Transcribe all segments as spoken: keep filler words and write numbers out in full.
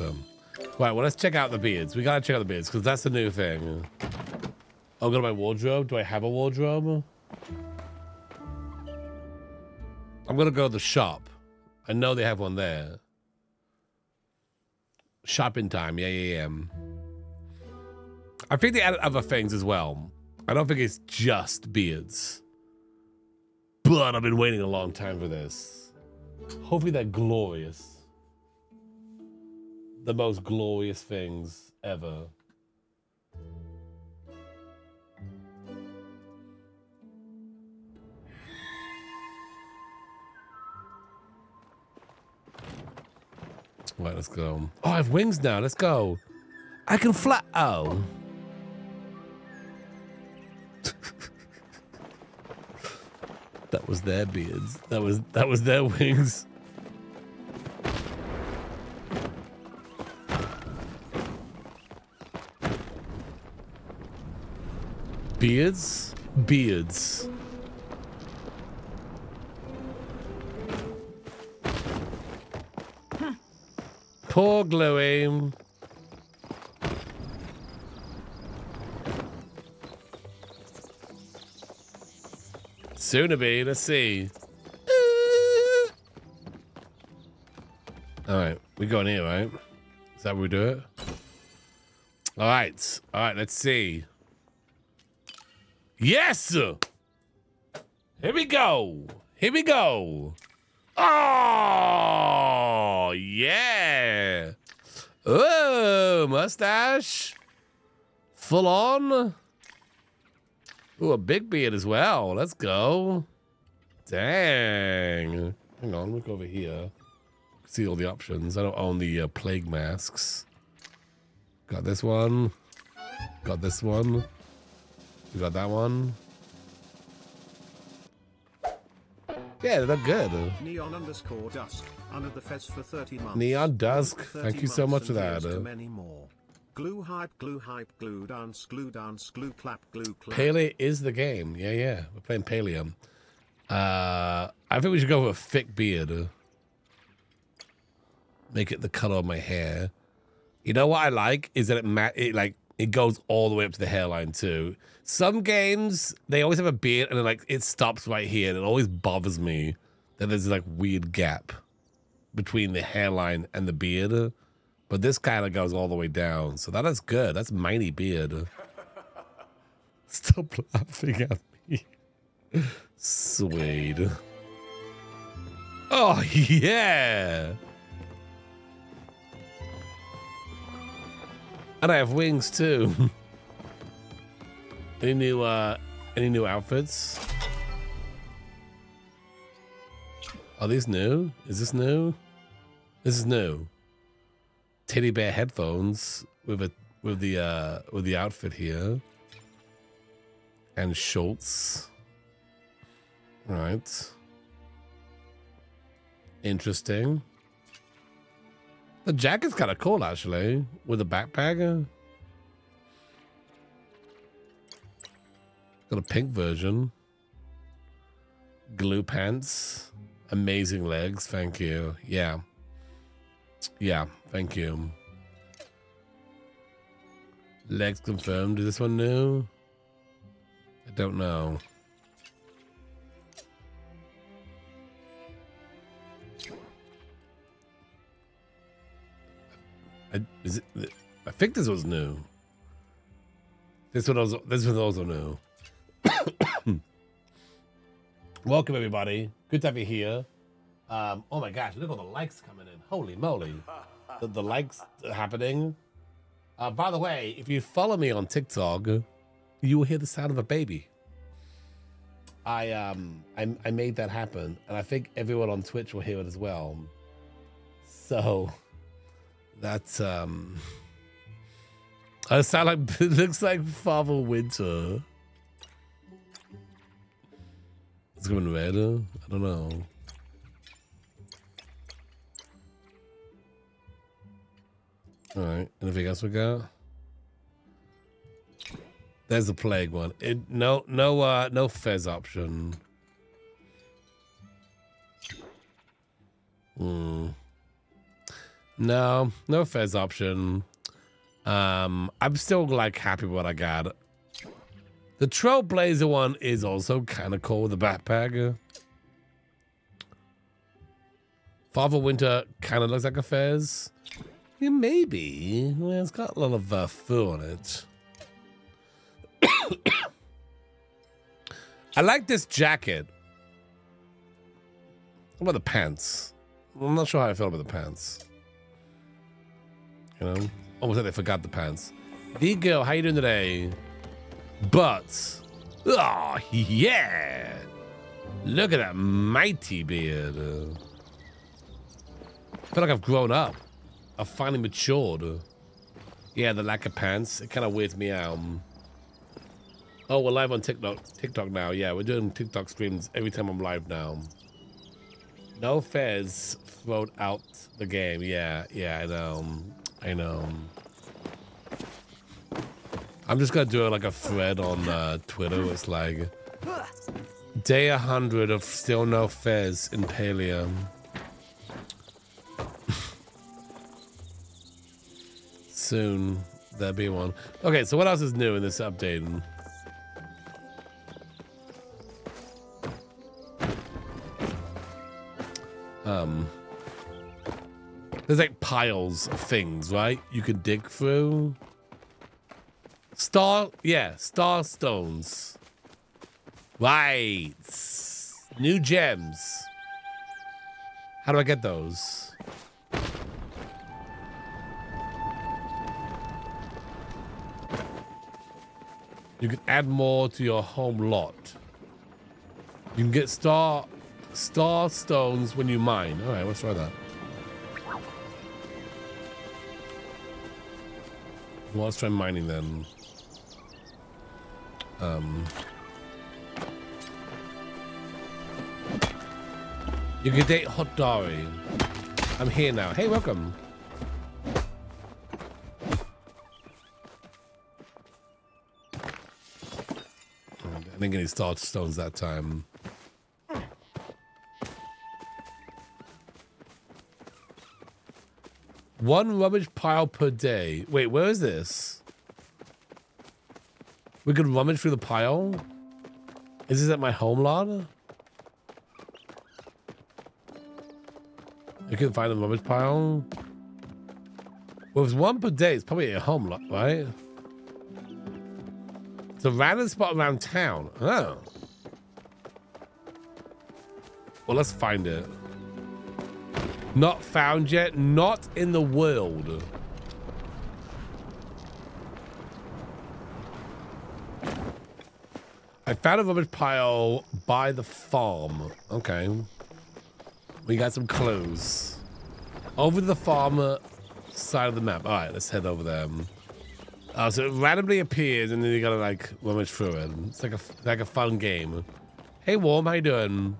them. Right, well, let's check out the beards. We gotta check out the beards, because that's the new thing. Oh, go to my wardrobe. Do I have a wardrobe? I'm gonna go to the shop. I know they have one there. Shopping time, yeah, yeah, yeah. I think they added other things as well. I don't think it's just beards. But I've been waiting a long time for this. Hopefully they're glorious. The most glorious things ever. Right, let's go. Oh, I have wings now. Let's go. I can fly. Oh. That was their beards. That was that was their wings. Beards? Beards. Huh. Poor Gluey. Soon to be, let's see. All right, we go in here, right? Is that where we do it? All right, all right, let's see. Yes! Here we go. Here we go. Oh, yeah. Oh, mustache. Full on. Ooh, a big beard as well. Let's go. Dang. Hang on, look over here. See all the options. I don't own the uh, plague masks. Got this one. Got this one. We got that one. Yeah, they look good. Neon underscore dusk. Under the fez for thirty months. Neon dusk. Thank you so much for that. Many more. Glue hype, glue hype, glue dance, glue dance, glue clap, glue clap. Palia is the game. Yeah, yeah. We're playing Palia. Uh, I think we should go with a thick beard. Make it the color of my hair. You know what I like is that it ma it like. It goes all the way up to the hairline too. Some games, they always have a beard and then like it stops right here, and it always bothers me that there's like weird gap between the hairline and the beard. But this kind of goes all the way down. So that is good. That's mighty beard. Stop laughing at me. Sweet. Oh yeah. And I have wings too. Any new, uh, any new outfits? Are these new? Is this new? This is new. Teddy bear headphones with a with the uh, with the outfit here. And shorts. Right. Interesting. The jacket's kind of cool, actually, with a backpack. Got a pink version. Glue pants. Amazing legs. Thank you. Yeah. Yeah. Thank you. Legs confirmed. Is this one new? I don't know. I, is it, I think this was new. This one also, this was also new. Welcome everybody. Good to have you here. Um, oh my gosh, look at all the likes coming in. Holy moly. The, the likes happening. Uh, by the way, if you follow me on TikTok, you will hear the sound of a baby. I, um, I, I made that happen. And I think everyone on Twitch will hear it as well. So... That's, um, I sound like, it looks like Father Winter. It's going red, I don't know. All right, anything else we got? There's the plague one. It, no, no, uh, no fez option. Hmm. No, no fez option. Um, I'm still like happy with what I got. The Trailblazer one is also kind of cool with the backpack. Father Winter kind of looks like a fez. Yeah, maybe. Well, it's got a lot of uh, fur on it. I like this jacket. What about the pants? I'm not sure how I feel about the pants. You know? Almost like they forgot the pants. D girl, how you doing today? But oh yeah, look at that mighty beard. I feel like I've grown up. I've finally matured. Yeah, the lack of pants, it kind of weirds me out. Oh, we're live on TikTok, TikTok now. Yeah, we're doing TikTok streams every time I'm live now. No fez throwed out the game. Yeah, yeah, I know. I know. I'm just gonna do like a thread on uh, Twitter. It's like day one hundred of still no fez in Palia. Soon there'll be one. Okay, so what else is new in this update? Um, there's like piles of things, right? You can dig through. Star, yeah, star stones. Right. New gems. How do I get those? You can add more to your home lot. You can get star star stones when you mine. All right, let's try that. Well, let's try mining then. Um, you can date Hot Dari. I'm here now. Hey, welcome. I didn't get any star stones that time. One rubbish pile per day. Wait, where is this? We could rummage through the pile? Is this at my home lot? You can find the rubbish pile. Well, if it's one per day, it's probably a home lot, right? It's a random spot around town. Oh. Well, let's find it. Not found yet. Not in the world. I found a rubbish pile by the farm. Okay. We got some clues. Over the farm side of the map. All right, let's head over there. Uh, so it randomly appears and then you gotta like rummage through it. It's like a, like a fun game. Hey, Warm, how you doing?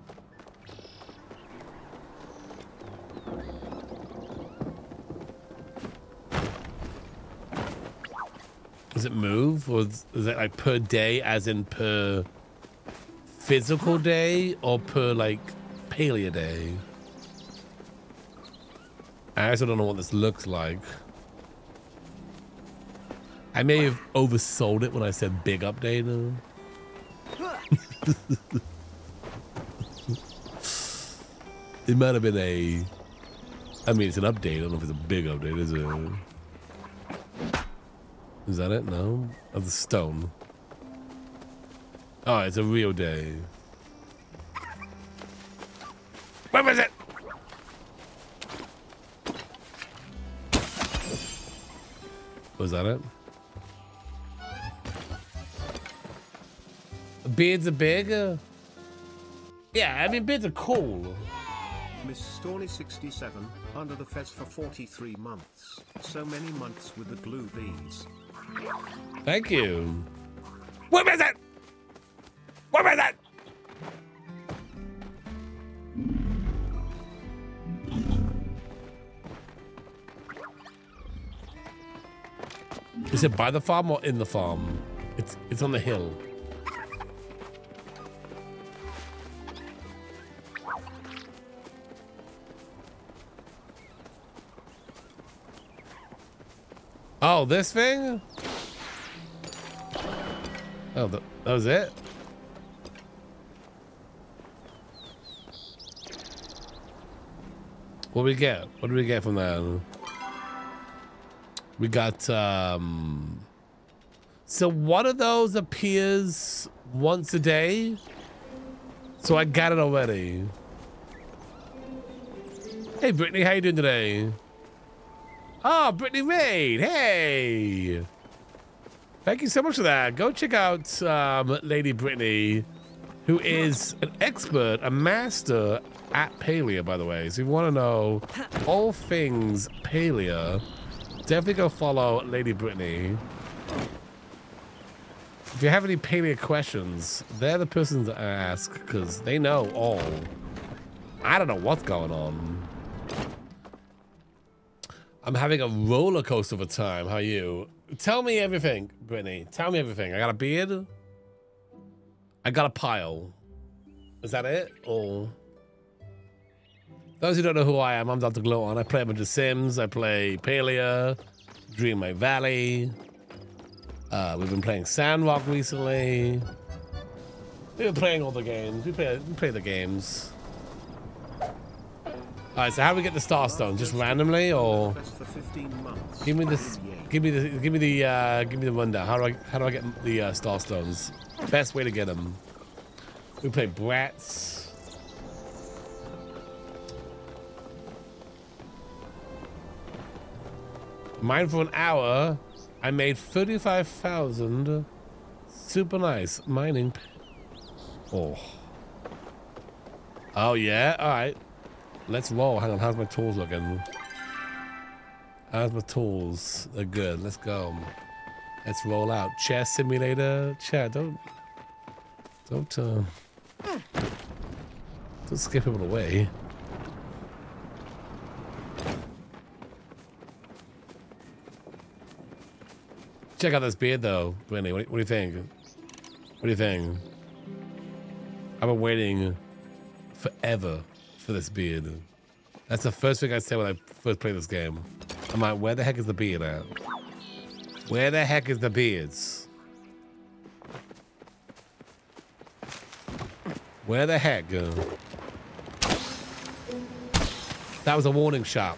Does it move, or is it like per day, as in per physical day, or per like paleo day? I also don't know what this looks like. I may have oversold it when I said big update. It might have been a. I mean, it's an update. I don't know if it's a big update, is it? Is that it? No? Of the stone. Oh, it's a real day. Where was it? Was that it? Beards are bigger? Yeah, I mean, beards are cool. Miss Storley sixty-seven, under the fez for forty-three months. So many months with the blue bees. Thank you. What is it? What is it? Is it by the farm or in the farm? It's it's on the hill. Oh, this thing? Oh, the, that was it? What do we get? What do we get from that? We got, um... so one of those appears once a day. So I got it already. Hey, Brittany, how you doing today? Oh, Brittany Reid, hey! Thank you so much for that. Go check out um, Lady Brittany, who is an expert, a master at Palia, by the way. So if you want to know all things Palia, definitely go follow Lady Brittany. If you have any Palia questions, they're the persons that I ask because they know all. I don't know what's going on. I'm having a roller coaster of a time. How are you? Tell me everything, Brittany. Tell me everything. I got a beard. I got a pile. Is that it? Or those who don't know who I am, I'm DrGluon. I play a bunch of Sims. I play Palia, Dreamlight Valley. Uh, we've been playing Sandrock recently. We've been playing all the games. We play, we play the games. All right, so how do we get the Star Stone? Just randomly, or give me this? Give me the? Give me the? Uh, give me the rundown. How do I? How do I get the uh, Star Stones? Best way to get them. We play Bratz. Mine for an hour. I made thirty-five thousand. Super nice mining. Oh. Oh yeah. All right. Let's roll. Hang on, how's my tools looking? How's my tools? They're good. Let's go. Let's roll out. Chair simulator. Chair, don't... Don't, uh... Don't skip people away. Check out this beard, though, Brittany. What do you think? What do you think? I've been waiting forever for this beard. That's the first thing I said when I first played this game. I'm like, where the heck is the beard at? Where the heck is the beards? Where the heck? That was a warning shot.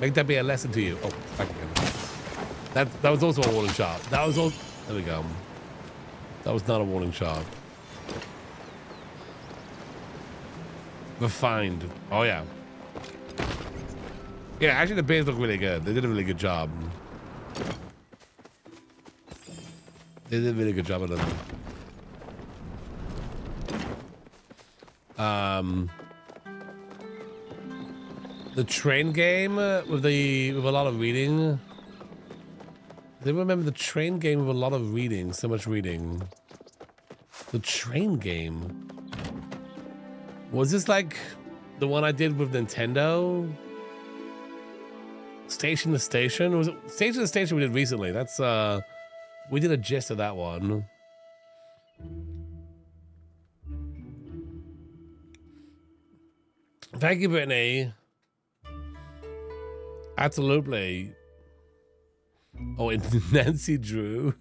Make that be a lesson to you. Oh, back again. That, that was also a warning shot. That was also, there we go. That was not a warning shot. Refined. Oh, yeah. Yeah, actually, the beards look really good. They did a really good job. They did a really good job of them. Um, the train game with the with a lot of reading. They remember the train game with a lot of reading. So much reading. The train game. Was this like the one I did with Nintendo? Station to Station? Was it Station to Station we did recently? That's, uh, we did a gist of that one. Thank you, Brittany. Absolutely. Oh, it's Nancy Drew.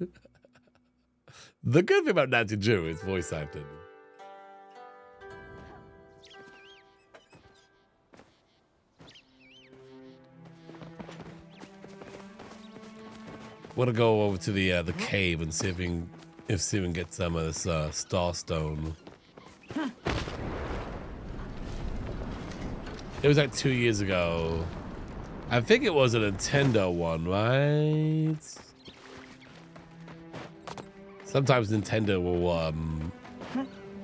The good thing about Nancy Drew is voice acting. We're gonna go over to the uh, the cave and see if we can, if see if we can get some of this uh, Star Stone. Huh. It was like two years ago. I think it was a Nintendo one, right? Sometimes Nintendo will um,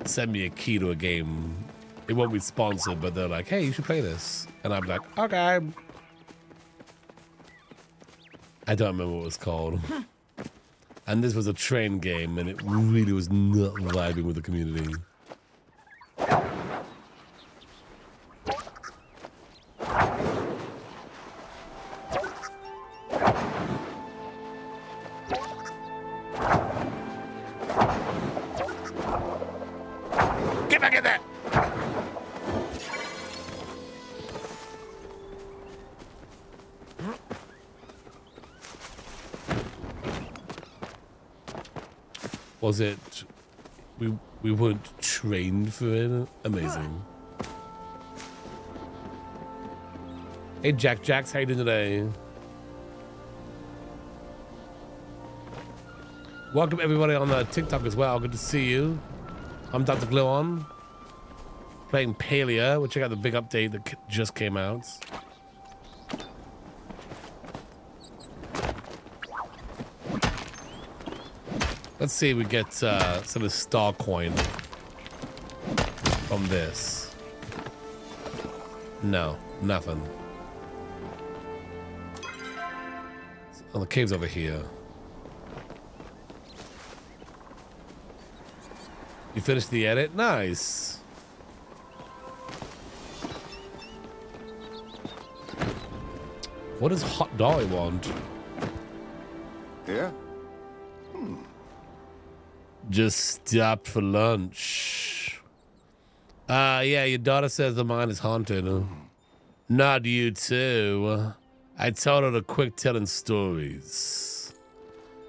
send me a key to a game. It won't be sponsored, but they're like, "Hey, you should play this," and I'm like, "Okay." I don't remember what it was called. And this was a train game, and it really was not vibing with the community. Was it... We, we weren't trained for it? Amazing. Hey, Jack Jacks, how you doing today? Welcome, everybody, on uh, TikTok as well. Good to see you. I'm DrGluon, playing Palia. We'll check out the big update that just came out. Let's see if we get uh, some of the star coin from this. No, nothing. Oh, the cave's over here. You finished the edit? Nice. What does Hot Dolly want? Yeah. Hmm. Just stopped for lunch. Uh, yeah, your daughter says the mine is haunted. Not you too. I told her to quit telling stories.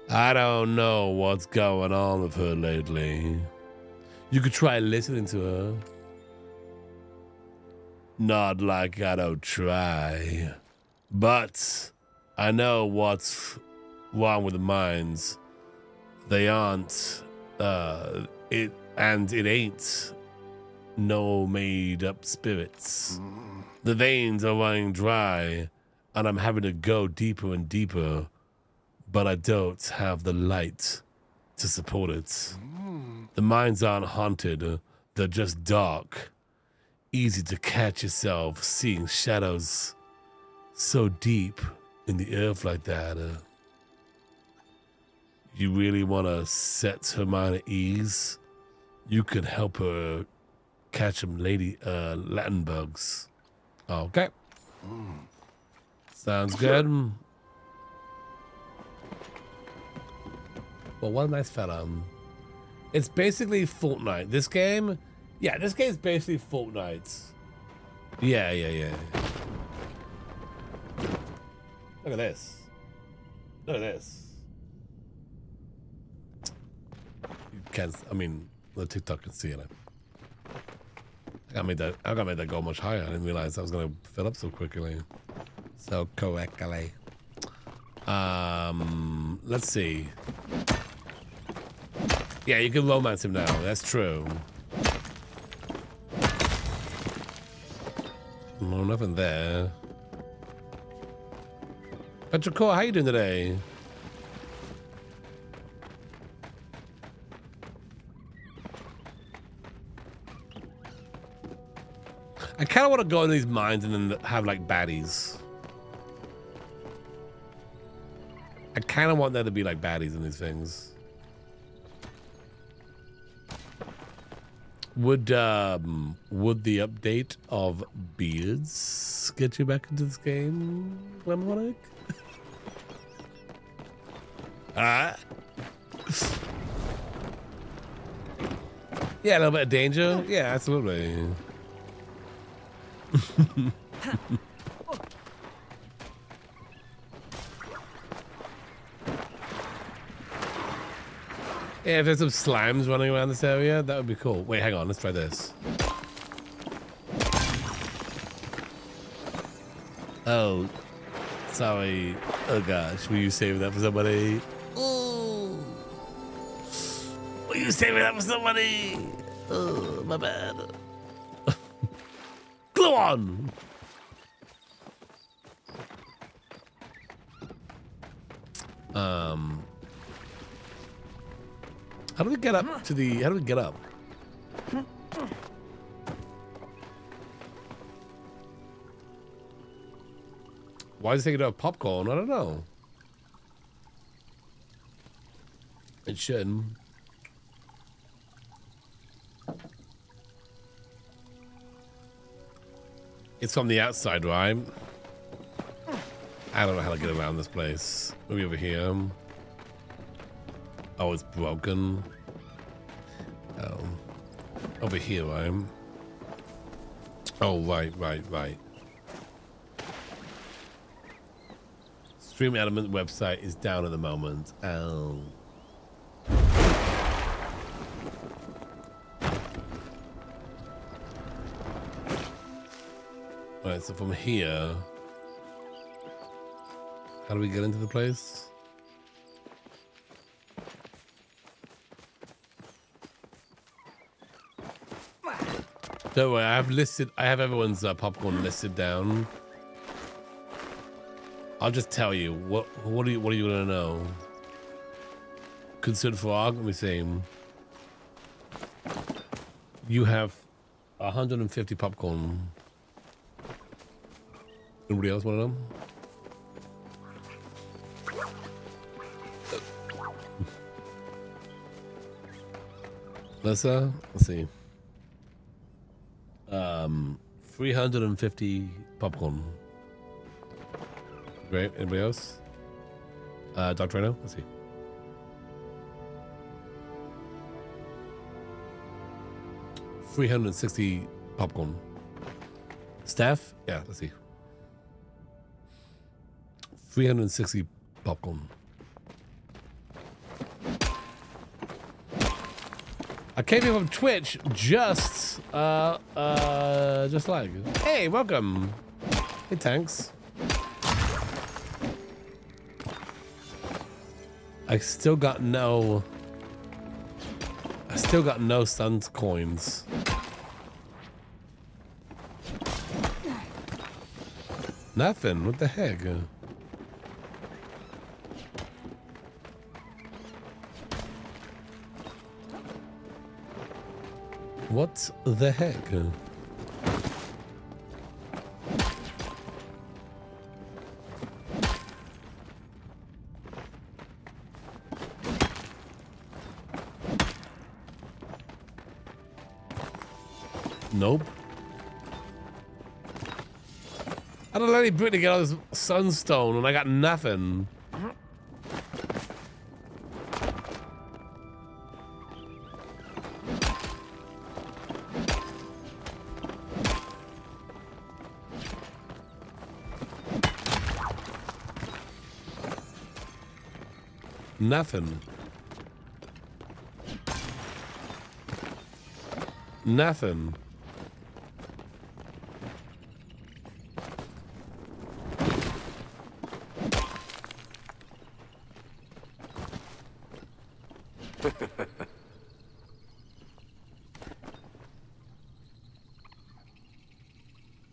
I don't know what's going on with her lately. You could try listening to her. Not like I don't try. But I know what's wrong with the mines. They aren't, uh, it, and it ain't no made up spirits. The veins are running dry and I'm having to go deeper and deeper, but I don't have the light to support it. The mines aren't haunted, they're just dark. Easy to catch yourself seeing shadows so deep in the earth like that. You really want to set her mind at ease? You could help her catch them lady uh, Latin bugs. Okay. Mm. Sounds good. Well, what a nice fella. It's basically Fortnite. This game? Yeah, this game's basically Fortnite. Yeah, yeah, yeah. Look at this. Look at this. Can't, I mean, the TikTok can see it. I gotta make that, I gotta make that go much higher. I didn't realize I was gonna fill up so quickly. So correctly. Um, let's see. Yeah, you can romance him now. That's true. No, nothing there. Petrichor, how you doing today? I kind of want to go in these mines and then have like baddies. I kind of want there to be like baddies in these things. Would um, would the update of beards get you back into this game, Glamonic? Ah. Yeah, a little bit of danger. Yeah, absolutely. Yeah, if there's some slimes running around this area, that would be cool. Wait, hang on, let's try this. Oh, sorry. Oh gosh, were you saving that for somebody? Ooh. Were you saving that for somebody? Oh, my bad. On. Um, how do we get up to the? How do we get up? Why is it taking out popcorn? I don't know. It shouldn't. It's from the outside, right? I don't know how to get around this place. Maybe over here. Oh, it's broken. Oh. Over here, right? Oh, right, right, right. Stream Element website is down at the moment. Oh. Alright, so from here, how do we get into the place? Don't worry, I have listed, I have everyone's uh, popcorn listed down. I'll just tell you what. What are you? What are you gonna know? Considered frog. Let me see. You have one hundred fifty popcorn. Anybody else want to know? Let's uh, let's see. Um, three hundred fifty popcorn. Great. Anybody else? Uh, Doctor Reno? Let's see. three hundred sixty popcorn. Staff? Yeah, let's see. three hundred sixty popcorn. I came here from Twitch, just, uh, uh, just like, hey, welcome. Hey, Tanks. I still got no, I still got no stunt coins. Nothing, what the heck? What the heck? Nope. I don't let any Brit to get all this sunstone and I got nothing. Nothing. Nothing.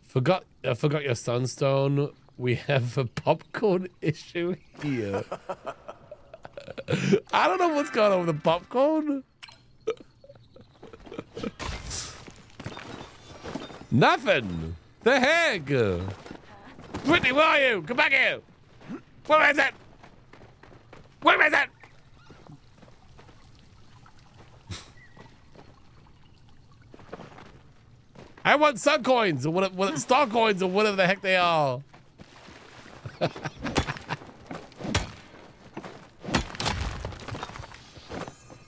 Forgot. I forgot your sunstone. We have a popcorn issue here. I don't know what's going on with the popcorn. Nothing. The heck? Brittany, where are you? Come back here. Where is it? Where is it? I want sun coins or what, what, star coins or whatever the heck they are.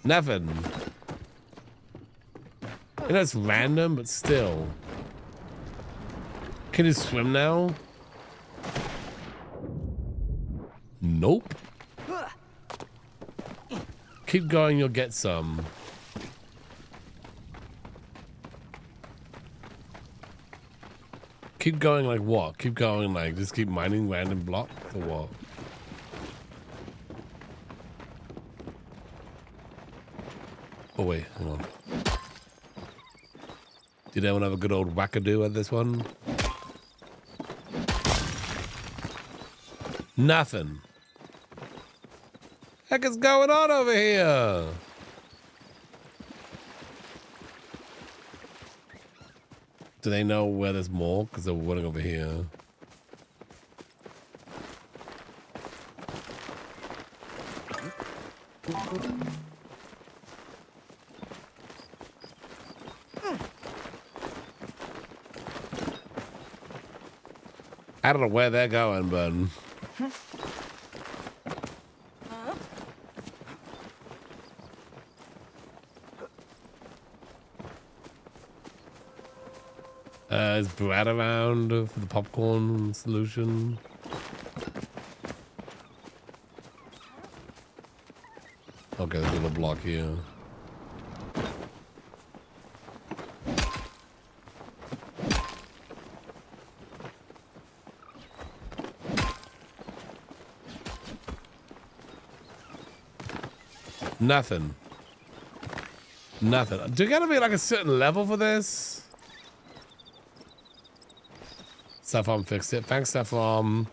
Nothing. I know it's random, but still. Can you swim now? Nope. Keep going, you'll get some. Keep going like what? Keep going like just keep mining random blocks or what? Oh wait, hold on. Did anyone have a good old wackadoo at this one? Nothing. Heck is going on over here? Do they know where there's more? Because they're running over here. I don't know where they're going, but uh, is Brad around for the popcorn solution? Okay, there's a little block here. Nothing. Nothing. Do you gotta be like a certain level for this? Stefan fixed it. Thanks, Stefan.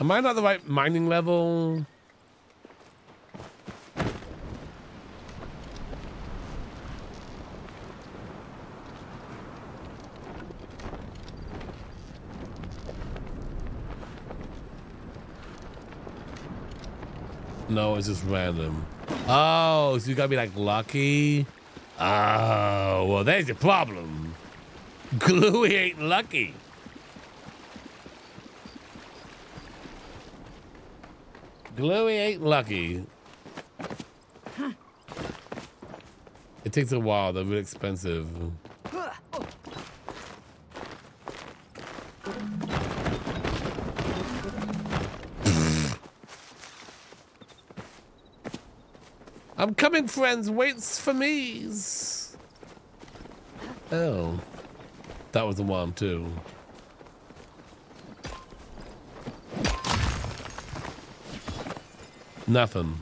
Am I not the right mining level? No, it's just random. Oh, so you gotta be like lucky? Oh, well, there's your problem. Gluey ain't lucky. Gluey ain't lucky. It takes a while, they're really expensive. I'm coming, friends. Waits for me. Oh, that was the one too. Nothing.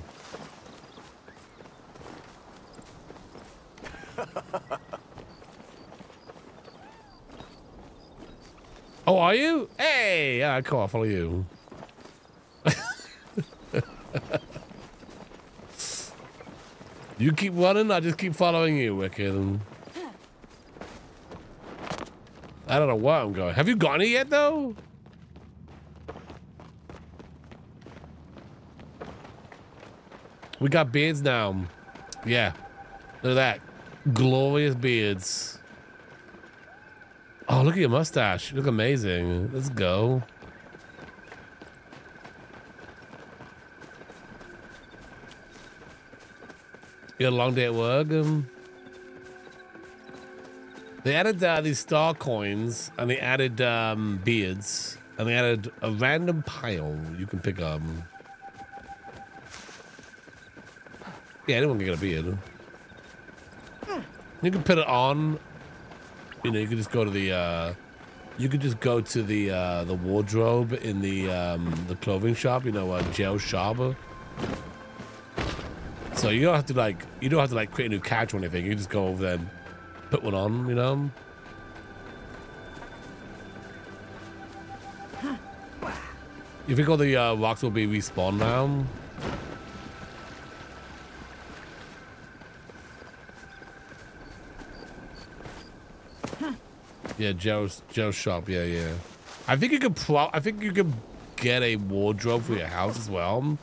Oh, are you? Hey, I can't follow you. You keep running, I just keep following you, Wicked. I don't know where I'm going. Have you gone here yet, though? We got beards now. Yeah. Look at that. Glorious beards. Oh, look at your mustache. You look amazing. Let's go. You had a long day at work. Um, they added uh, these star coins, and they added um, beards, and they added a random pile you can pick up. Yeah, anyone can get a beard. You can put it on. You know, you can just go to the. Uh, you could just go to the uh, the wardrobe in the um, the clothing shop. You know, uh, Joe Sharber. So you don't have to like, you don't have to like create a new couch or anything. You just go over there and put one on, you know? You think all the uh, rocks will be respawned now? Yeah, Joe's, Joe's shop, yeah, yeah. I think you could pro, I think you could get a wardrobe for your house as well.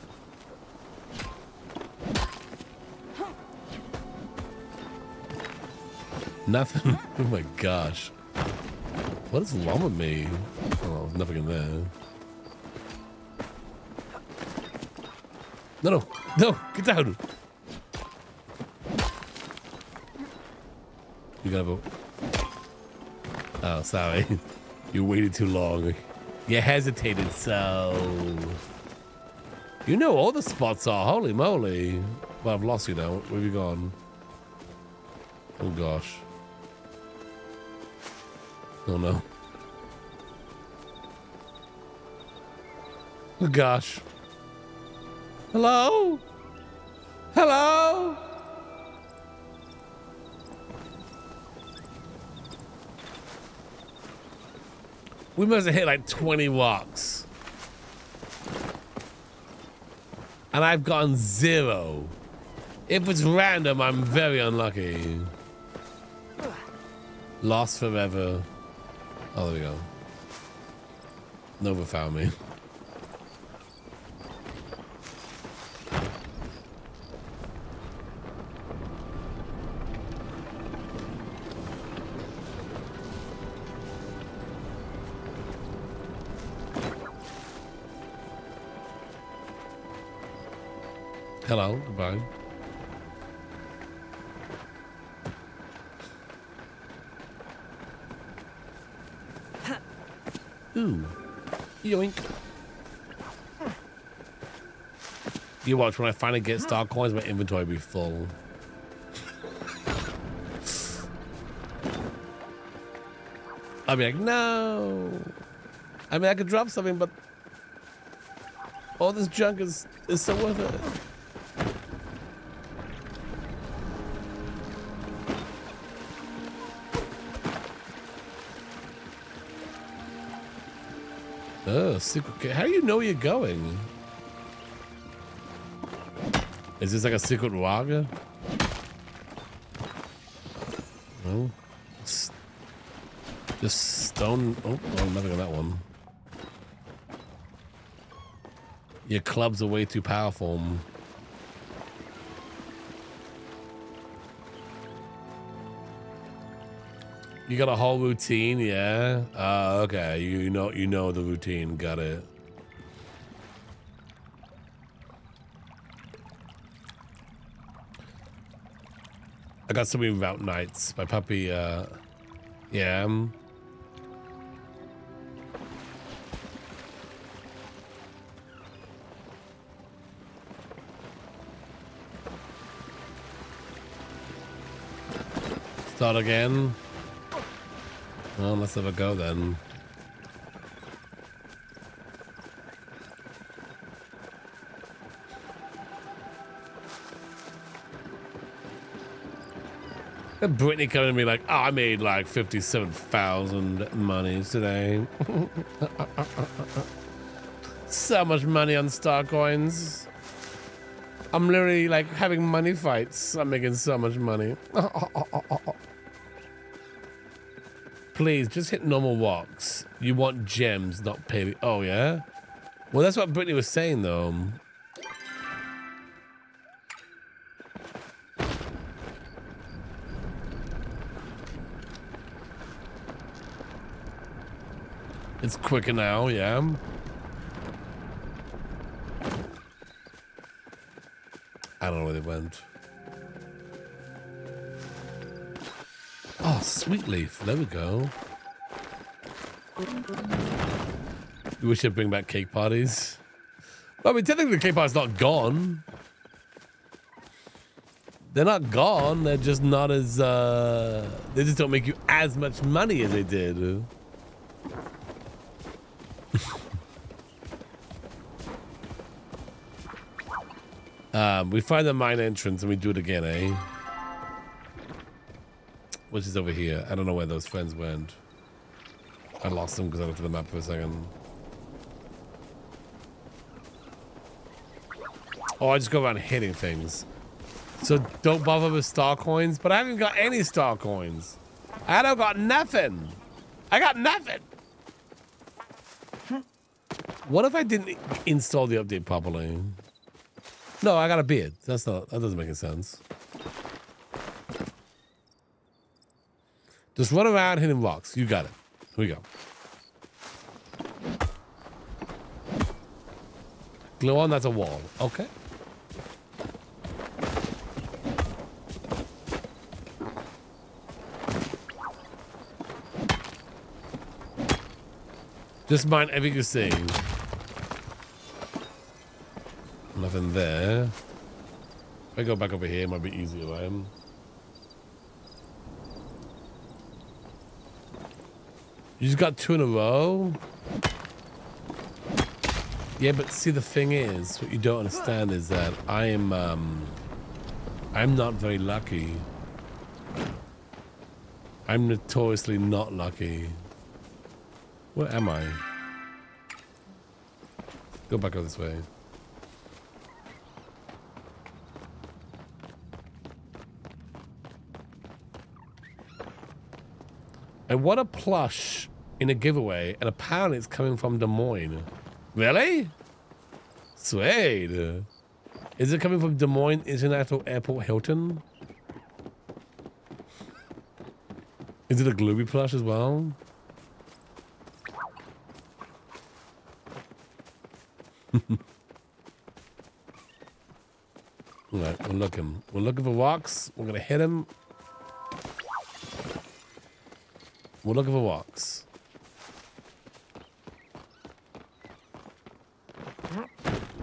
Nothing. Oh my gosh. What is wrong with me? Oh, there's nothing in there. No, no, no, get down. You gotta vote. Oh, sorry. You waited too long. You hesitated, so. You know all the spots are. Holy moly. Well, I've lost you now. Where have you gone? Oh gosh. Oh no. Oh gosh. Hello? Hello? We must have hit like twenty walks. And I've gotten zero. If it's random, I'm very unlucky. Lost forever. Oh, there we go. Nova found me. Hello, goodbye. Ooh. Yoink. You watch, when I finally get star coins, my inventory will be full. I'll be like, no. I mean, I could drop something, but all this junk is, is so worth it. Oh, secret. How do you know where you're going? Is this like a secret waga? No. It's just stone. Oh, oh, I'm never got that one. Your clubs are way too powerful. You got a whole routine, yeah. Uh, okay, you know, you know the routine. Got it. I got so many route nights. My puppy, uh, yeah. Um, start again. Well, let's have a go then. And Brittany coming to me like, oh, I made like fifty-seven thousand monies today. So much money on star coins. I'm literally like having money fights. I'm making so much money. Please, just hit normal walks. You want gems, not paving. Oh, yeah? Well, that's what Brittany was saying, though. It's quicker now, yeah? I don't know where they went. Oh, sweet leaf. There we go. We should bring back cake parties. Well, I mean, technically the cake party's not gone. They're not gone. They're just not as... Uh, they just don't make you as much money as they did. um, we find the mine entrance and we do it again, eh? Which is over here. I don't know where those friends went. I lost them because I looked at the map for a second. Oh, I just go around hitting things. So don't bother with star coins. But I haven't got any star coins. I don't got nothing. I got nothing. What if I didn't install the update properly? No, I got a beard. That's not, that doesn't make any sense. Just run around hitting rocks. You got it. Here we go. Glow on, that's a wall. Okay. Just mine everything you see. Nothing there. If I go back over here, it might be easier, right? You just got two in a row? Yeah, but see, the thing is, what you don't understand is that I am, um, I'm not very lucky. I'm notoriously not lucky. Where am I? Go back up this way. I want a plush in a giveaway, and apparently it's coming from Des Moines. Really? Sweet. Is it coming from Des Moines International Airport Hilton? Is it a Glooby plush as well? Alright, we're looking. We're looking for rocks. We're gonna hit him. We're looking for walks.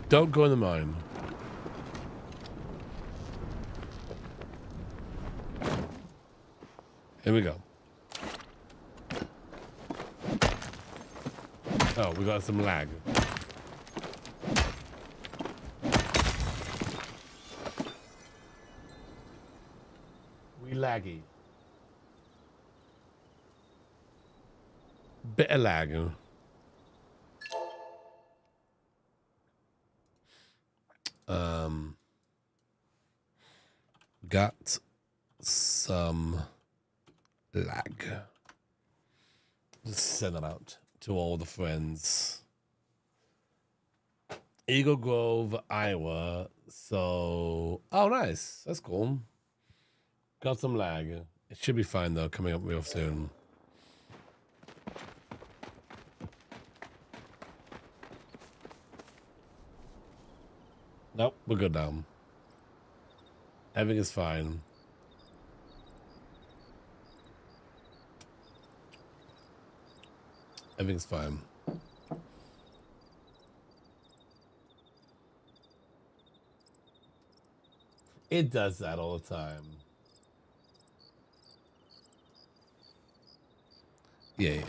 Don't go in the mine. Here we go. Oh, we got some lag. We laggy. Bit of lag. um, got some lag. Just send it out to all the friends. Eagle Grove, Iowa. So, oh, nice. That's cool. Got some lag. It should be fine, though, coming up real soon. Nope, we're good now. Everything is fine. Everything's fine. It does that all the time. Yeah,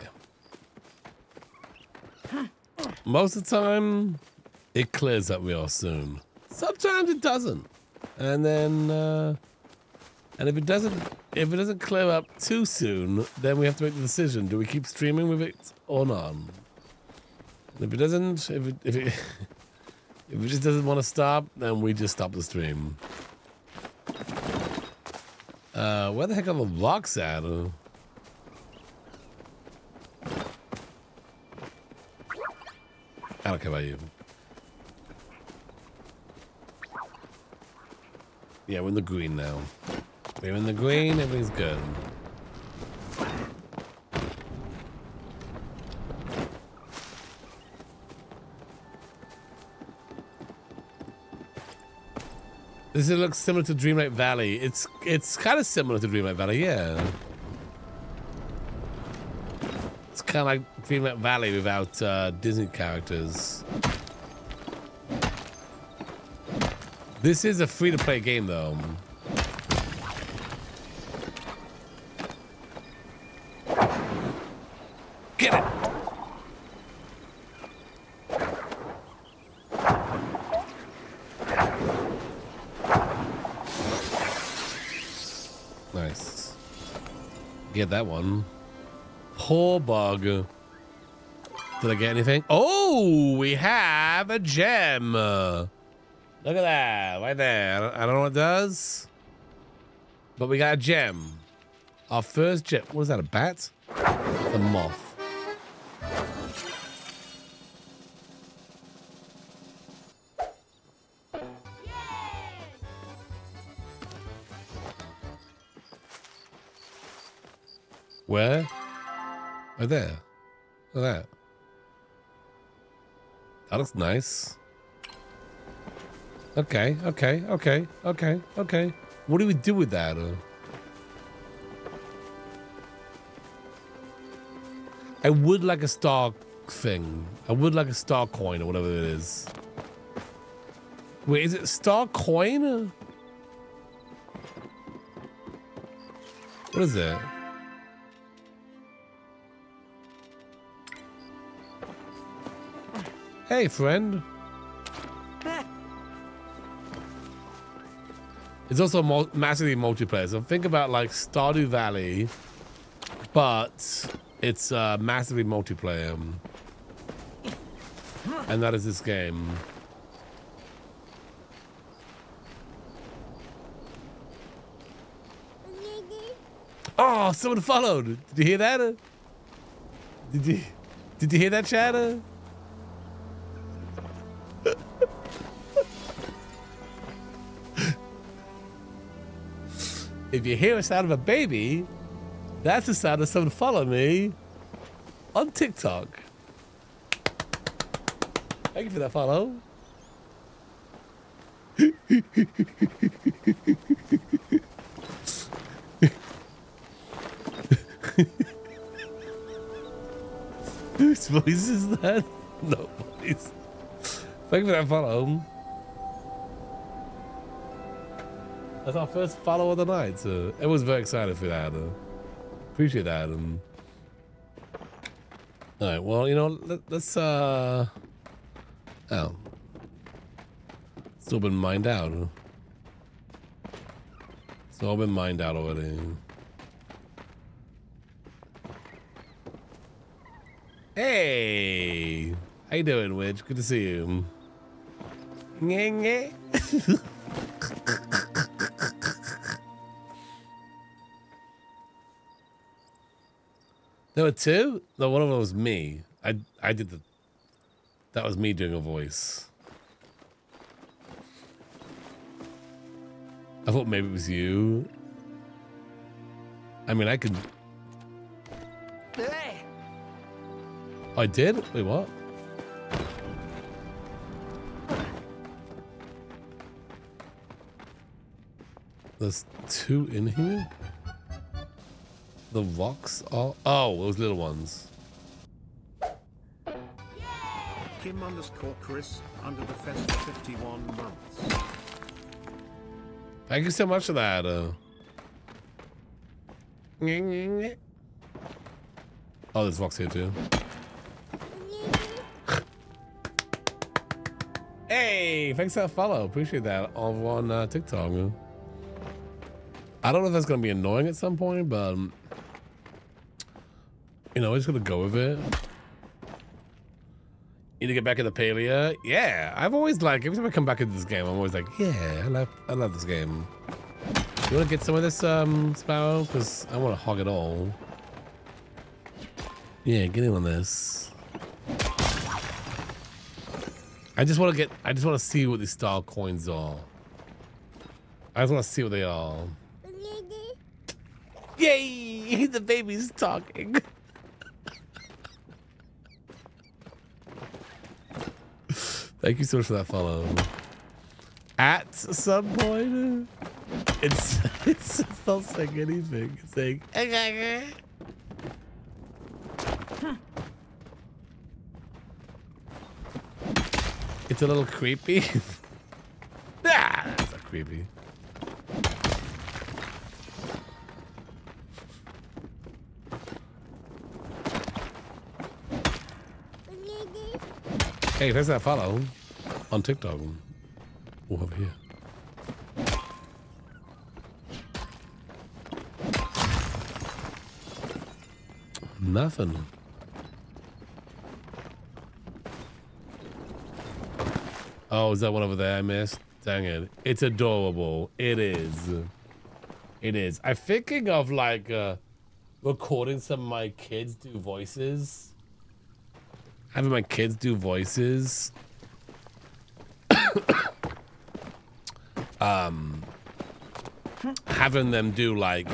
yeah. Most of the time, it clears up real soon. Sometimes it doesn't, and then, uh, and if it doesn't, if it doesn't clear up too soon, then we have to make the decision: do we keep streaming with it or not? And if it doesn't, if it if it if it just doesn't want to stop, then we just stop the stream. Uh, where the heck are the blocks at? I don't care about you. Yeah, we're in the green now. We're in the green, everything's good. This looks similar to Dreamlight Valley. It's it's kind of similar to Dreamlight Valley, yeah. It's kind of like Dreamlight Valley without uh, Disney characters. This is a free-to-play game, though. Get it! Nice. Get that one. Poor bug. Did I get anything? Oh, we have a gem. Look at that, right there. I don't know what it does, but we got a gem. Our first gem. What is that, a bat? It's a moth. Yay! Where? Right there. Look at that. That looks nice. Okay, okay, okay, okay, okay. What do we do with that? I would like a star thing. I would like a star coin or whatever it is. Wait, is it star coin? What is it? Hey, friend. It's also mul massively multiplayer. So think about like Stardew Valley, but it's uh, massively multiplayer. And that is this game. Oh, someone followed. Did you hear that? Did you, did you hear that chatter? If you hear a sound of a baby, that's the sound of someone following me on TikTok. Thank you for that follow. Whose voice is that? No voice. Thank you for that follow. That's our first follow of the night. So it was very excited for that. Uh, appreciate that. Um, all right. Well, you know, let, let's. Uh, oh, still been mined out. Still been mined out already. Hey, how you doing, Witch? Good to see you. There were two? No, one of them was me. I I did the... That was me doing a voice. I thought maybe it was you. I mean, I could... Hey. I did? Wait, what? There's two in here? The rocks are... Oh, those little ones. Kim underscore Chris, under the fest fifty-one months. Thank you so much for that. Uh... Oh, there's rocks here too. Hey, thanks for that follow. Appreciate that over on uh, TikTok. I don't know if that's going to be annoying at some point, but... Um... You know, I just gotta go with it. Need to get back into Palia. Yeah, I've always like, every time I come back into this game, I'm always like, yeah, I love, I love this game. You wanna get some of this, um, Sparrow? Because I wanna hog it all. Yeah, get in on this. I just wanna get, I just wanna see what these star coins are. I just wanna see what they are. Yay, the baby's talking. Thank you so much for that follow. At some point, it's it's not saying anything. It's saying, okay. Huh. It's a little creepy. Ah, that's not creepy. Hey, there's that follow on TikTok. Or over here. Nothing. Oh, is that one over there I missed? Dang it. It's adorable. It is. It is. I'm thinking of like uh, recording some of my kids do voices. Having my kids do voices, um, having them do like,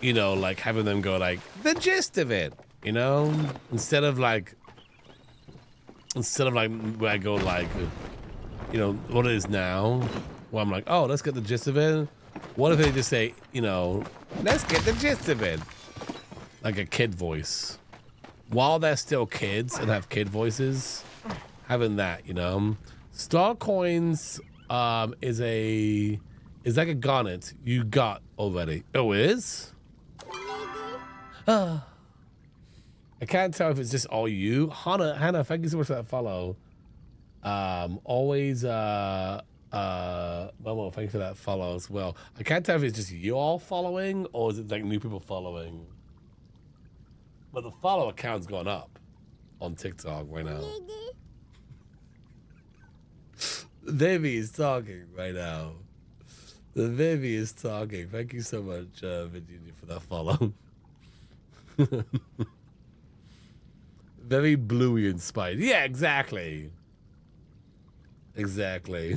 you know, like having them go like the gist of it, you know, instead of like, instead of like where I go like, you know, what it is now, where I'm like, oh, let's get the gist of it. What if they just say, you know, let's get the gist of it, like a kid voice. While they're still kids and have kid voices, having that, you know. Star coins um, is a, is like a garnet you got already. Oh, it is? Ah. I can't tell if it's just all you. Hannah, Hannah, thank you so much for that follow. Um, always, uh, uh, well, well, thank you for that follow as well. I can't tell if it's just you all following or is it like new people following? But the follower count's gone up on TikTok right now. The baby is talking right now. The baby is talking. Thank you so much, uh, Virginia, for that follow. Very bluey inspired. Yeah, exactly. Exactly.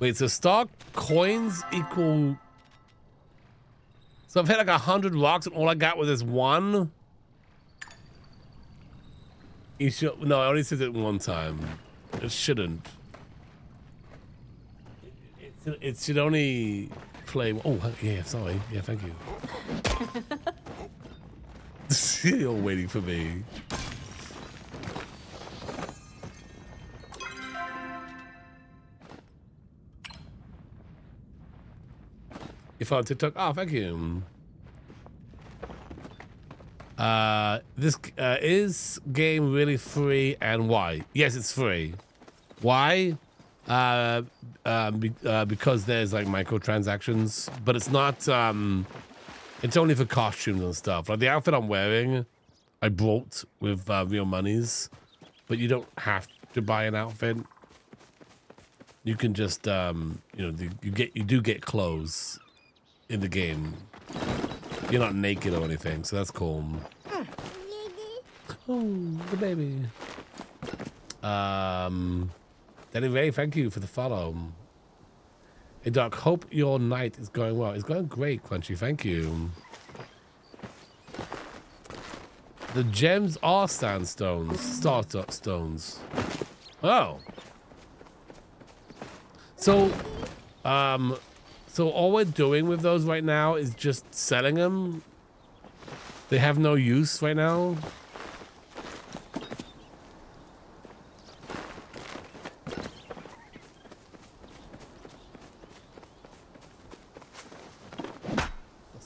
Wait, so star coins equal... So I've hit like a hundred rocks and all I got was this one? You should... No, I only said it one time. It shouldn't. It, it, it should only play... Oh, yeah, sorry. Yeah, thank you. You're waiting for me. You follow TikTok? Oh, thank you. Uh, this uh, is game really free and why? Yes, it's free. Why? Uh, uh, be, uh, because there's like microtransactions, but it's not. Um, It's only for costumes and stuff. Like the outfit I'm wearing, I bought with uh, real monies, but you don't have to buy an outfit. You can just, um, you know, you get you do get clothes in the game. You're not naked or anything, so that's cool. Oh, the baby. Um, Danny Ray, thank you for the follow. Hey Doc, hope your night is going well. It's going great, Crunchy. Thank you. The gems are sandstones, startup stones. Oh. So, um, so all we're doing with those right now is just selling them. They have no use right now.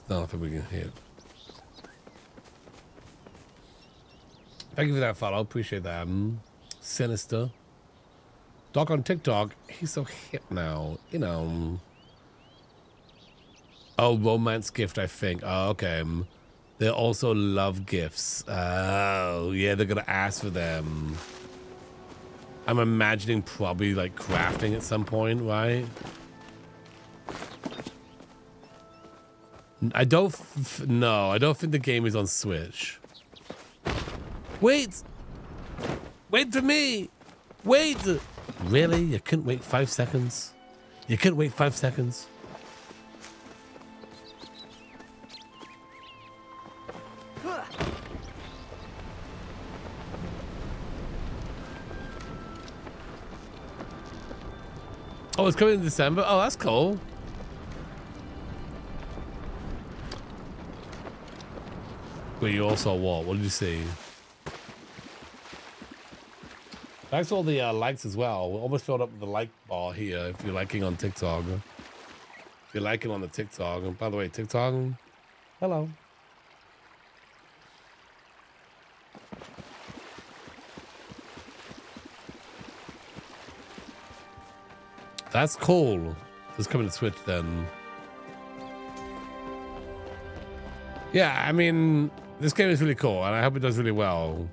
Nothing we can hit. Thank you for that follow. Appreciate that. Um, Sinister. Doc on TikTok. He's so hip now. You know. Oh, romance gift, I think. Oh, okay. They also love gifts. Oh, yeah. They're going to ask for them. I'm imagining probably like crafting at some point, right? I don't, f no, I don't think the game is on Switch. Wait, wait for me, wait. Really, you couldn't wait five seconds? You couldn't wait five seconds? Oh, it's coming in December? Oh, that's cool. But you also what? What did you see? Thanks for all the uh, likes as well. We're almost filled up with the like bar here. If you're liking on TikTok, if you're liking on the TikTok, and by the way, TikTok, hello. That's cool. It's coming to Switch then. Yeah, I mean. This game is really cool, and I hope it does really well.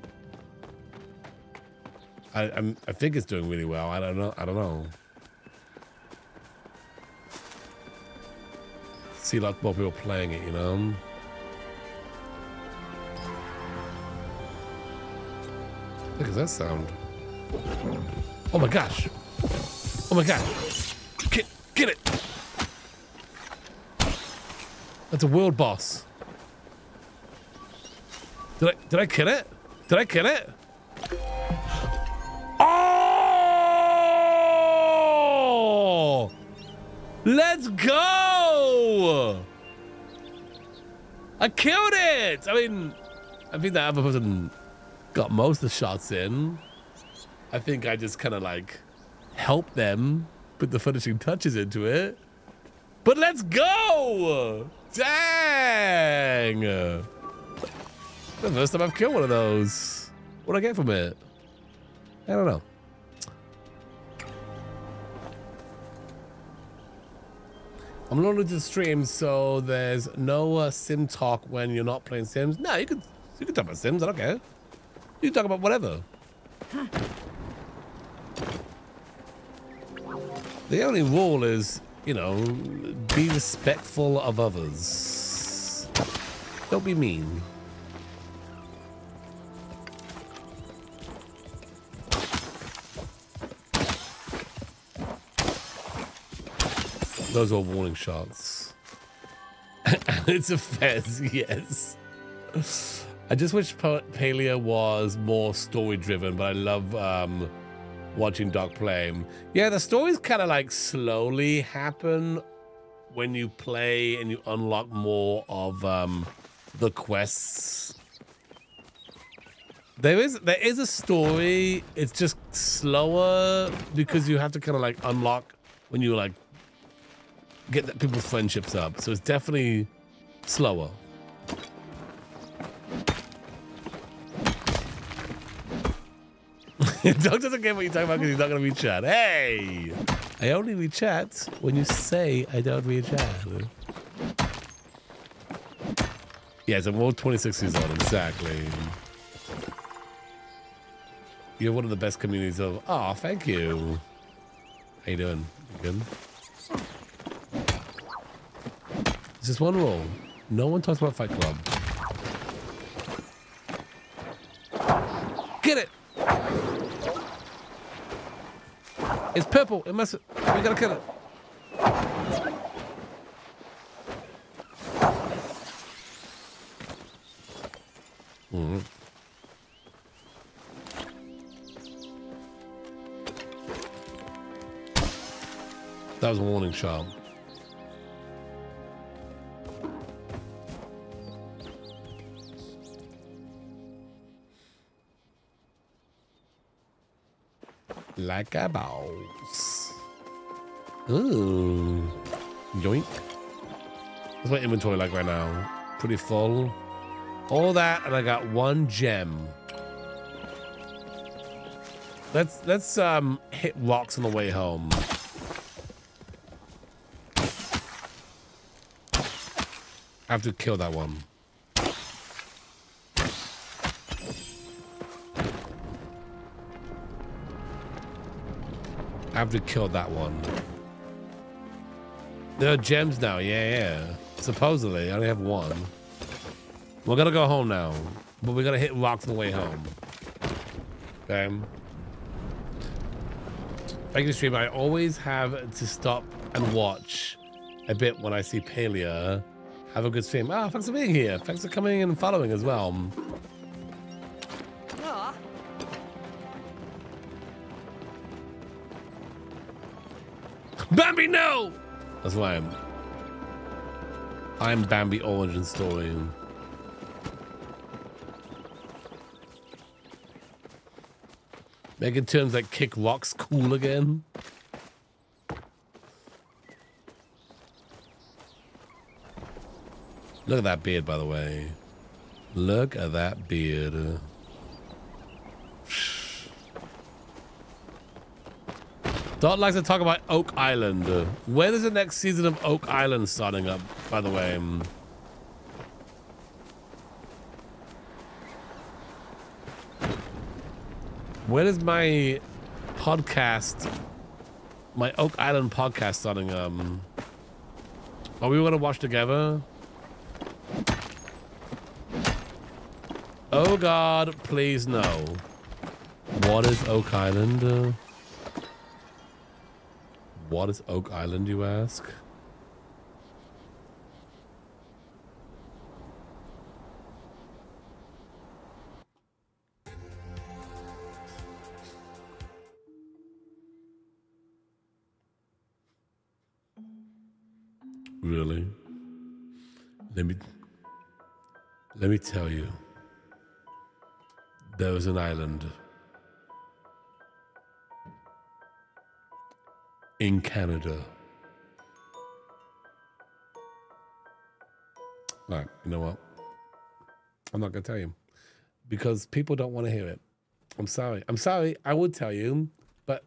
I I'm, I think it's doing really well. I don't know. I don't know. See, like more people playing it, you know. Look at that sound! Oh my gosh! Oh my gosh! Get get it! That's a world boss. Did I, did I kill it? Did I kill it? Oh! Let's go! I killed it! I mean, I think that other person got most of the shots in. I think I just kind of like helped them put the finishing touches into it. But let's go! Dang! The first time I've killed one of those. What did I get from it? I don't know. I'm loaded to the stream, so there's no uh, sim talk when you're not playing Sims. No, you can you can talk about Sims. I don't care. You can talk about whatever. Huh. The only rule is, you know, be respectful of others. Don't be mean. Those are warning shots. It's a fez, yes. I just wish Palia was more story-driven, but I love um, watching Doc play. Yeah, the stories kind of like slowly happen when you play and you unlock more of um, the quests. There is there is a story. It's just slower because you have to kind of like unlock when you like get that people's friendships up, so it's definitely slower. Doc doesn't care what you're talking about because he's not gonna read chat. Hey, I only read chat when you say I don't read chat. Yeah, it's a world twenty-six years old, exactly. You're one of the best communities of... Aw, thank you. How you doing? Good? There's just one rule. No one talks about Fight Club. Get it! It's purple. It must... We gotta kill it. Mm-hmm. That was a warning shot. Like a boss. Ooh. Yoink. What's my inventory like right now? Pretty full. All that, and I got one gem. Let's let's um hit rocks on the way home. I have to kill that one. I have to kill that one. There are gems now, yeah, yeah. Supposedly, I only have one. We're gonna go home now, but we're gonna hit rocks on the way home. Okay. Thank you, stream. I always have to stop and watch a bit when I see Palia. Have a good stream. Ah, thanks for being here. Thanks for coming and following as well. Aww. Bambi, no! That's why I'm. I'm Bambi Origin Story. Making terms like kick rocks cool again. Look at that beard, by the way. Look at that beard. Dot likes to talk about Oak Island. When is the next season of Oak Island starting up, by the way? Where is my podcast, my Oak Island podcast starting? Um, are we gonna watch together? Oh God, please no. What is Oak Island? Uh, what is Oak Island, you ask? Really? Let me, let me tell you. There was an island in Canada. All right, you know what? I'm not gonna tell you because people don't want to hear it. I'm sorry. I'm sorry. I would tell you, but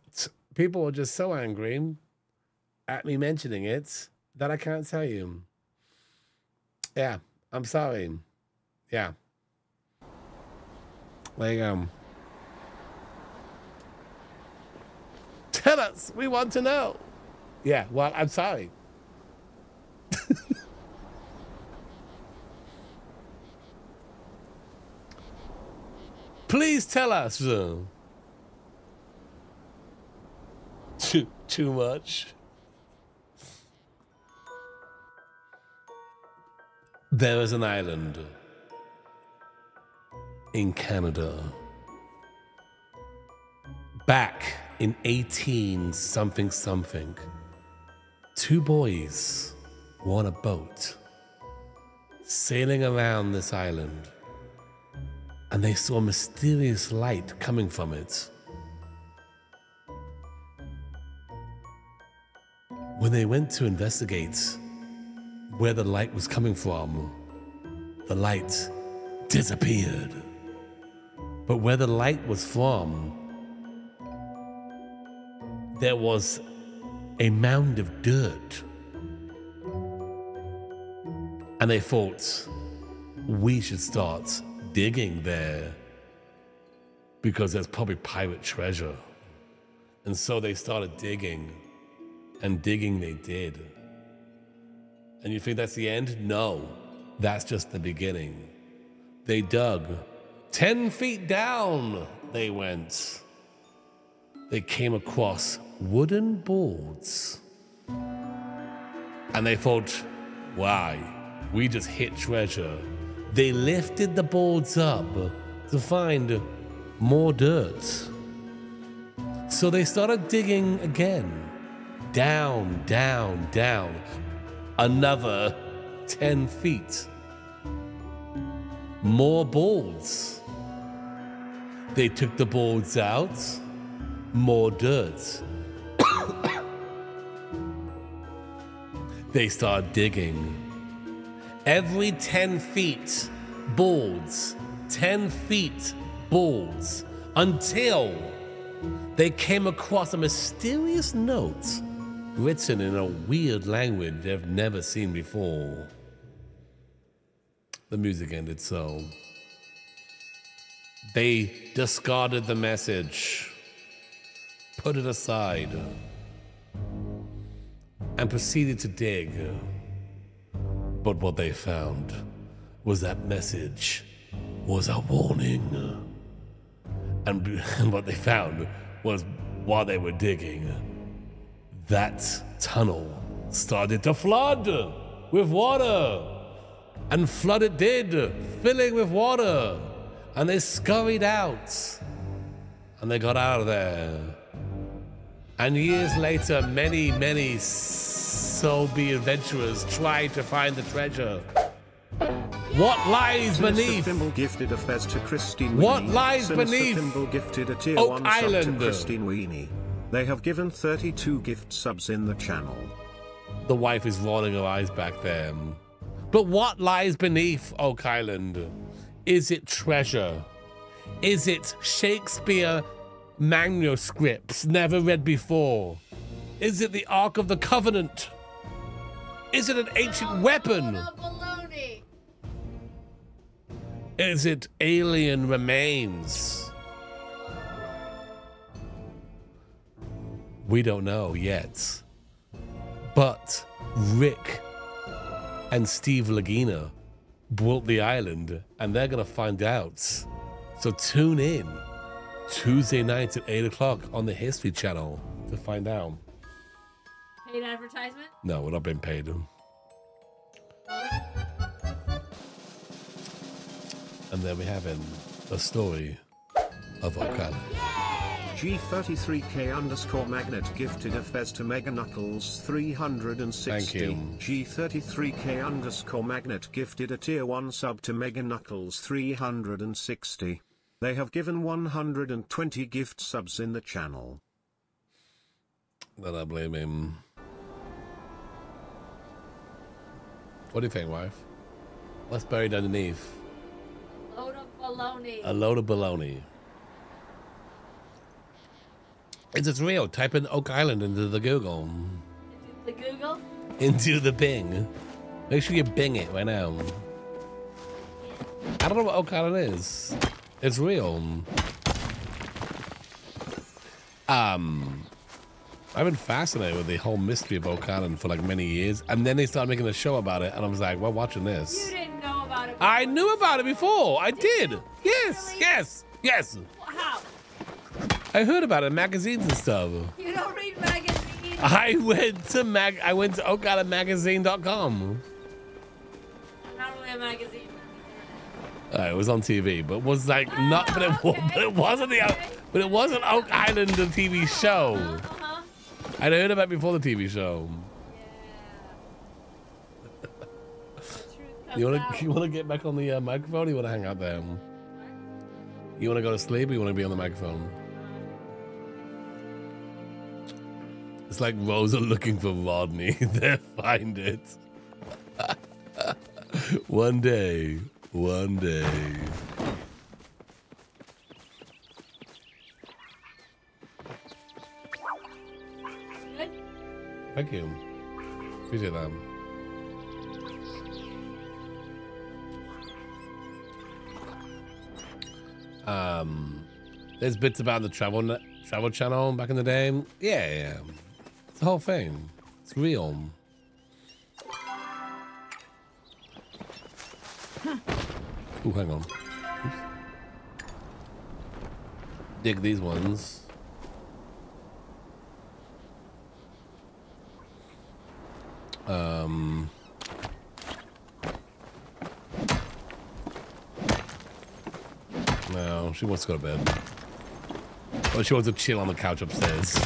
people are just so angry at me mentioning it that I can't tell you. Yeah, I'm sorry. Yeah. Like, um, tell us, we want to know. Yeah, well, I'm sorry. Please tell us. Too, too much. There is an island in Canada, back in eighteen something something, two boys were on a boat sailing around this island, and they saw a mysterious light coming from it. When they went to investigate where the light was coming from, the light disappeared. But where the light was from, there was a mound of dirt. And they thought, we should start digging there because there's probably pirate treasure. And so they started digging, and digging they did. And you think that's the end? No, that's just the beginning. They dug. Ten feet down they went. They came across wooden boards. And they thought, why? We just hit treasure. They lifted the boards up to find more dirt. So they started digging again. Down, down, down. Another ten feet. More boards. They took the boards out. More dirt. They started digging. Every ten feet, boards. Ten feet, boards. Until they came across a mysterious note written in a weird language they've never seen before. The music ended, so they discarded the message, put it aside, and proceeded to dig. But what they found was that message was a warning. And, and what they found was, while they were digging, that tunnel started to flood with water. And flood it did, filling with water. And they scurried out. And they got out of there. And years later, many, many so-be adventurers tried to find the treasure. What lies beneath? Gifted a fez to Christine. What lies Sims beneath? Gifted a tier Oak one Island. To Christine Weenie. They have given thirty-two gift subs in the channel. The wife is rolling her eyes back there. But what lies beneath Oak Island? Is it treasure? Is it Shakespeare manuscripts never read before? Is it the Ark of the Covenant? Is it an ancient oh, weapon? Is it alien remains? We don't know yet. But Rick and Steve Lagina bought the island, and they're going to find out. So tune in Tuesday nights at eight o'clock on the History Channel to find out. Paid advertisement? No, we're not being paid. And there we have him, a story of Oak Island. G thirty-three K underscore magnet gifted a fez to Mega Knuckles three hundred sixteen. G thirty-three K underscore magnet gifted a tier one sub to Mega Knuckles three hundred sixty. They have given one hundred twenty gift subs in the channel. Then I blame him. What do you think, wife? What's buried underneath? Baloney. A load of baloney. It's, it's real. Type in Oak Island into the Google. Into the Google? Into the Bing. Make sure you Bing it right now. I don't know what Oak Island is. It's real. Um, I've been fascinated with the whole mystery of Oak Island for like many years, and then they started making a show about it, and I was like, we're watching this. You didn't know about it before. I knew about it before. I did. did. Yes, really? yes, yes. How? I heard about it in magazines and stuff. You don't read magazines. I went to mag. I went to oak island magazine dot com. Not really a magazine. Uh, it was on T V, but was like oh, not. But it, okay. but it wasn't the. Okay. But it wasn't Oak Island, the T V show. Uh-huh. I'd heard about it before the T V show. Yeah. you want to you want to get back on the uh, microphone? Or you want to hang out there? You want to go to sleep? Or you want to be on the microphone? It's like Rosa looking for Rodney. They'll find it. one day, one day. Thank you. Appreciate that. Um, there's bits about the travel travel channel back in the day. Yeah, yeah. It's the whole thing. It's real. Ooh, hang on. Oops. Dig these ones. Um. No, she wants to go to bed. Or she wants to chill on the couch upstairs.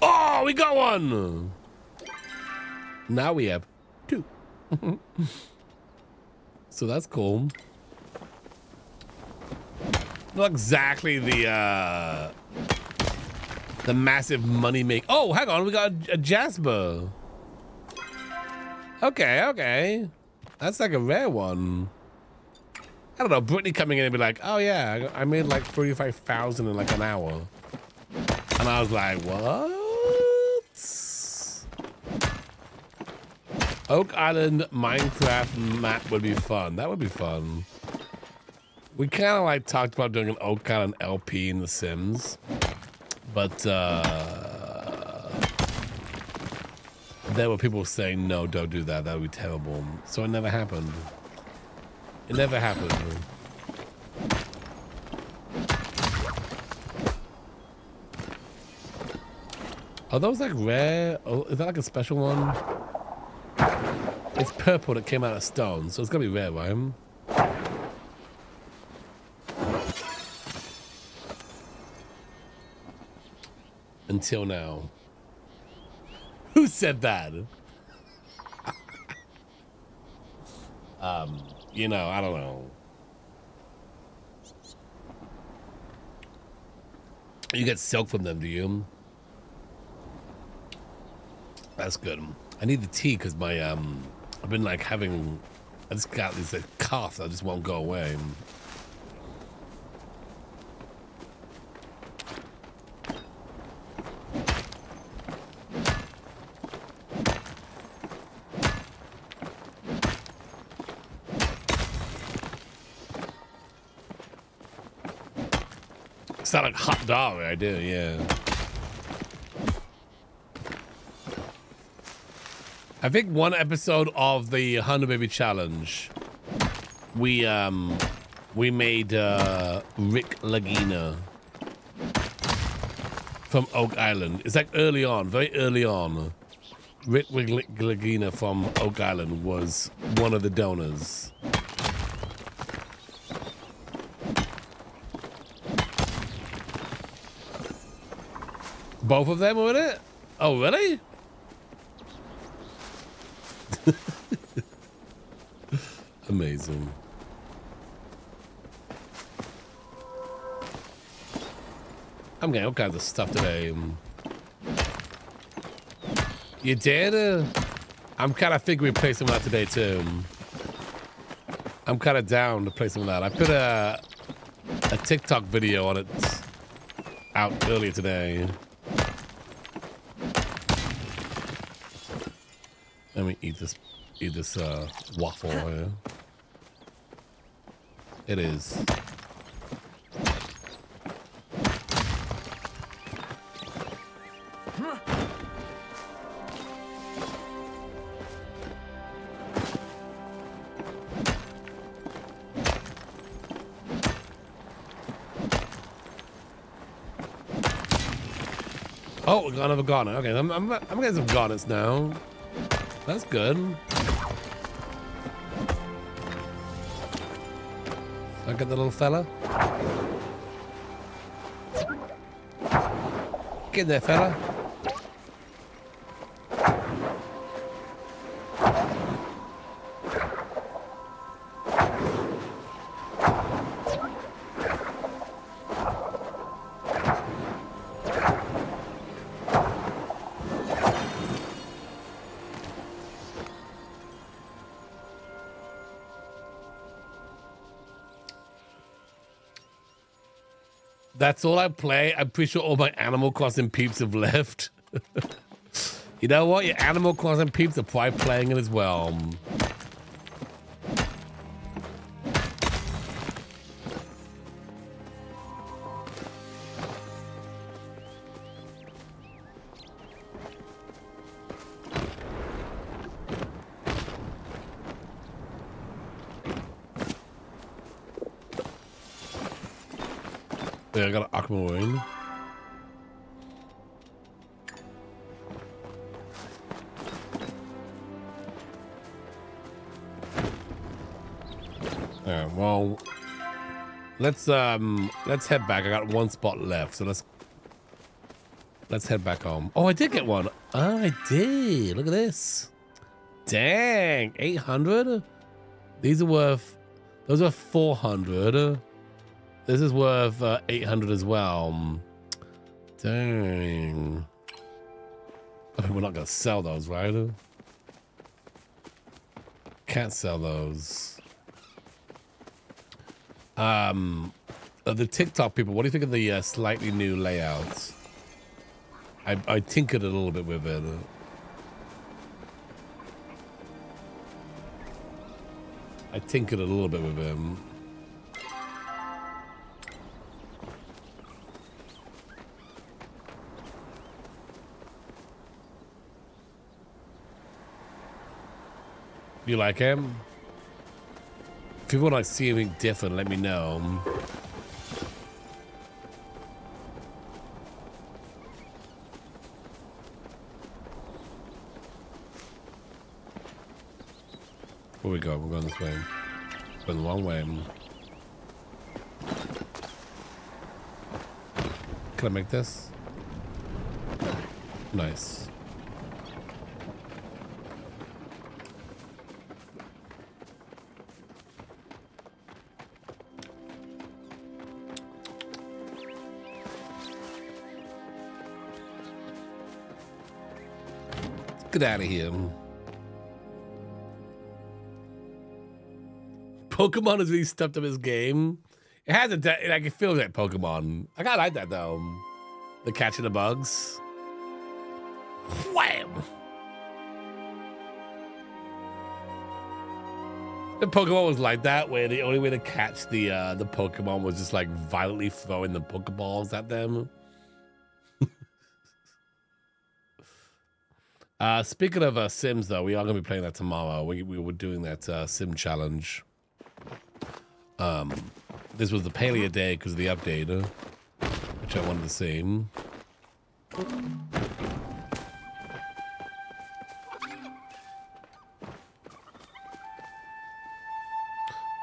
Oh, we got one! Now we have two. So that's cool. Not exactly the uh, the massive money make. Oh, hang on, we got a, a Jasper. Okay, okay, that's like a rare one. I don't know. Brittany coming in and be like, "Oh yeah, I made like thirty-five thousand in like an hour," and I was like, "What?" Oak Island Minecraft map would be fun. That would be fun. We kind of like talked about doing an Oak Island L P in The Sims, but uh, there were people saying, no, don't do that. That would be terrible. So it never happened. It never happened. Are those like rare? Oh, is that like a special one? It's purple that came out of stone, so it's going to be rare, right? Until now. Who said that? um, you know, I don't know. You get silk from them, do you? That's good. I need the tea because my um, I've been like having, I just got this like, cough that just won't go away. Sound like hot dog, I do, yeah. I think one episode of the Honda Baby Challenge, we um we made uh, Rick Lagina from Oak Island. It's like early on, very early on. Rick, Rick, Rick Lagina from Oak Island was one of the donors. Both of them were in it? Oh, really? Amazing. I'm getting all kinds of stuff today. You did? Uh, I'm kind of figuring we play some of that today, too. I'm kind of down to play some of that. I put a, a TikTok video on it out earlier today. Let me eat this, eat this uh, waffle here. It is. Oh, we got another garnet. Okay, I'm, I'm, I'm getting some garnets now. That's good. I get the little fella. Get in there, fella. That's all I play. I'm pretty sure all my Animal Crossing peeps have left. You know what? Your Animal Crossing peeps are probably playing it as well. Yeah, I got an aquamarine. Alright, well, let's um let's head back. I got one spot left, so let's let's head back home. Oh, I did get one. Oh, I did. Look at this. Dang, eight hundred. These are worth. Those are four hundred. This is worth uh, eight hundred as well. Dang. I mean, we're not gonna sell those, right? Can't sell those. Um, the TikTok people. What do you think of the uh, slightly new layout? I I tinkered a little bit with it. I tinkered a little bit with him. You like him? If you want to see anything different, let me know. Where we go? We're going this way. Going the long way. Can I make this? Nice. Let's get out of here. Pokemon has really stepped up his game. It has a de like it feels like Pokemon. I kinda like that though. The catching the bugs. Wham! The Pokemon was like that, where the only way to catch the uh, the Pokemon was just like violently throwing the Pokeballs at them. uh, speaking of uh, Sims, though, we are gonna be playing that tomorrow. We we were doing that uh, Sim challenge. Um, this was the Palia day because of the update, uh, which I wanted to see.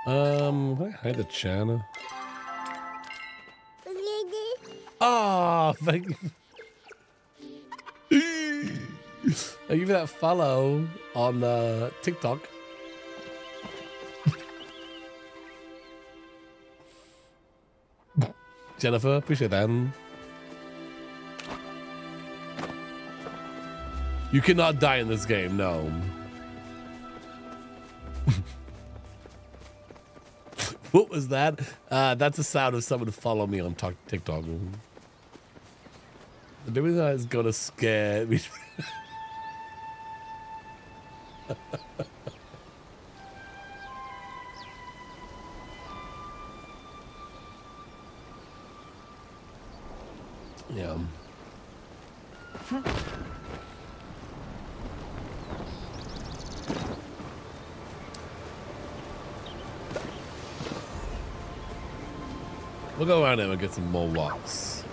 Um, can I hide the channel? Oh, thank you. Thank you for that follow on uh, TikTok. Jennifer, appreciate that. You cannot die in this game, no. What was that? Uh, that's the sound of someone follow me on TikTok. Maybe that is gonna scare me. Yeah. Huh. We'll go around here and get some more walks.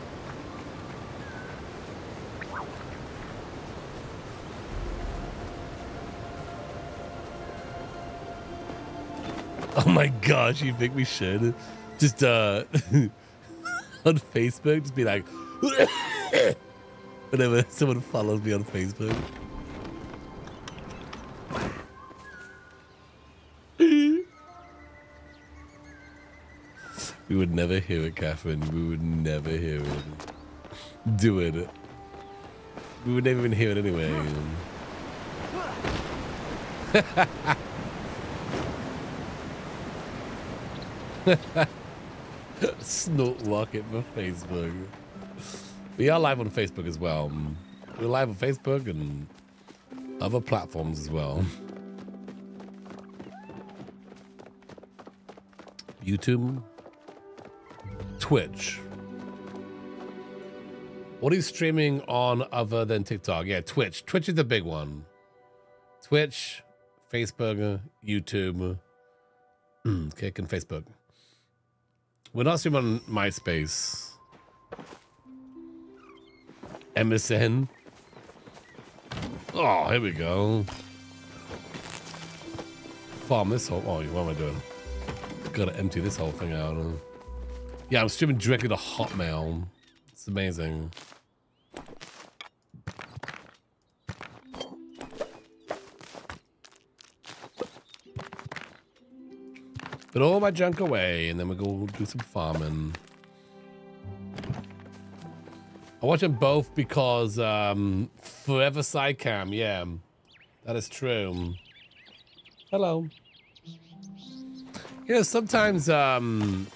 Oh my gosh, you think we should? Just uh, on Facebook, just be like, whenever someone follows me on Facebook. We would never hear it, Catherine. We would never hear it. Do it. We would never even hear it anyway. Snort rocket for Facebook. We are live on Facebook as well. We're live on Facebook and other platforms as well. YouTube, Twitch. What are you streaming on other than TikTok? Yeah, Twitch. Twitch is the big one. Twitch, Facebook, YouTube, Kick, and Facebook. What else do you want on MySpace? M S N? Oh, here we go. Farm this whole... Oh, what am I doing? Gotta empty this whole thing out. Huh? Yeah, I'm streaming directly to Hotmail. It's amazing. Put all my junk away, and then we we'll go do some farming. I watch them both because um, forever sidecam. Yeah, that is true. Hello. You know, sometimes, um,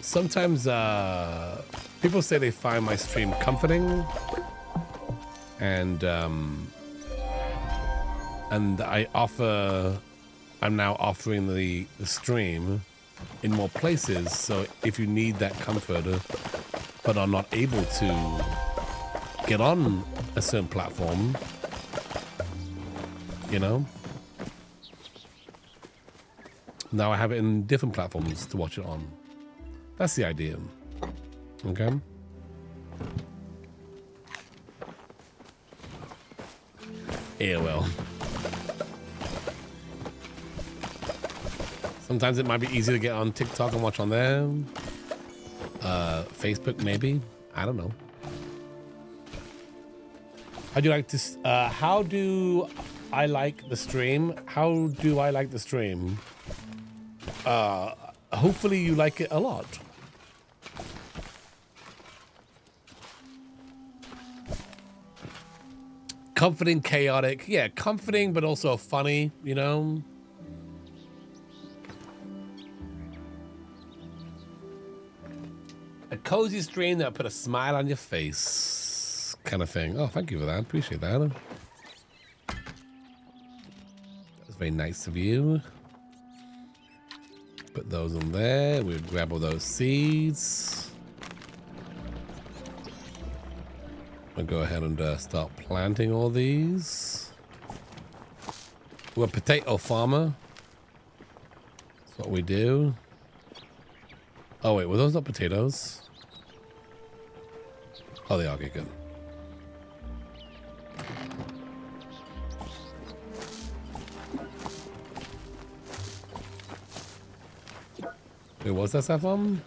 sometimes uh, people say they find my stream comforting, and um, and I offer. I'm now offering the, the stream in more places, so if you need that comfort but are not able to get on a certain platform, you know, now I have it in different platforms to watch it on. That's the idea. Okay. Yeah, well. Sometimes it might be easy to get on TikTok and watch on there. Uh, Facebook, maybe. I don't know. How do you like to? Uh, how do I like the stream? How do I like the stream? Uh, hopefully you like it a lot. Comforting, chaotic. Yeah, comforting, but also funny, you know? A cozy stream that'll put a smile on your face, kind of thing. Oh, thank you for that. Appreciate that. That was very nice of you. Put those on there. We'll grab all those seeds. I'll go ahead and uh, start planting all these. We're a potato farmer. That's what we do. Oh, wait, were those not potatoes? Oh, they are. Okay, good. Wait, was that saffron?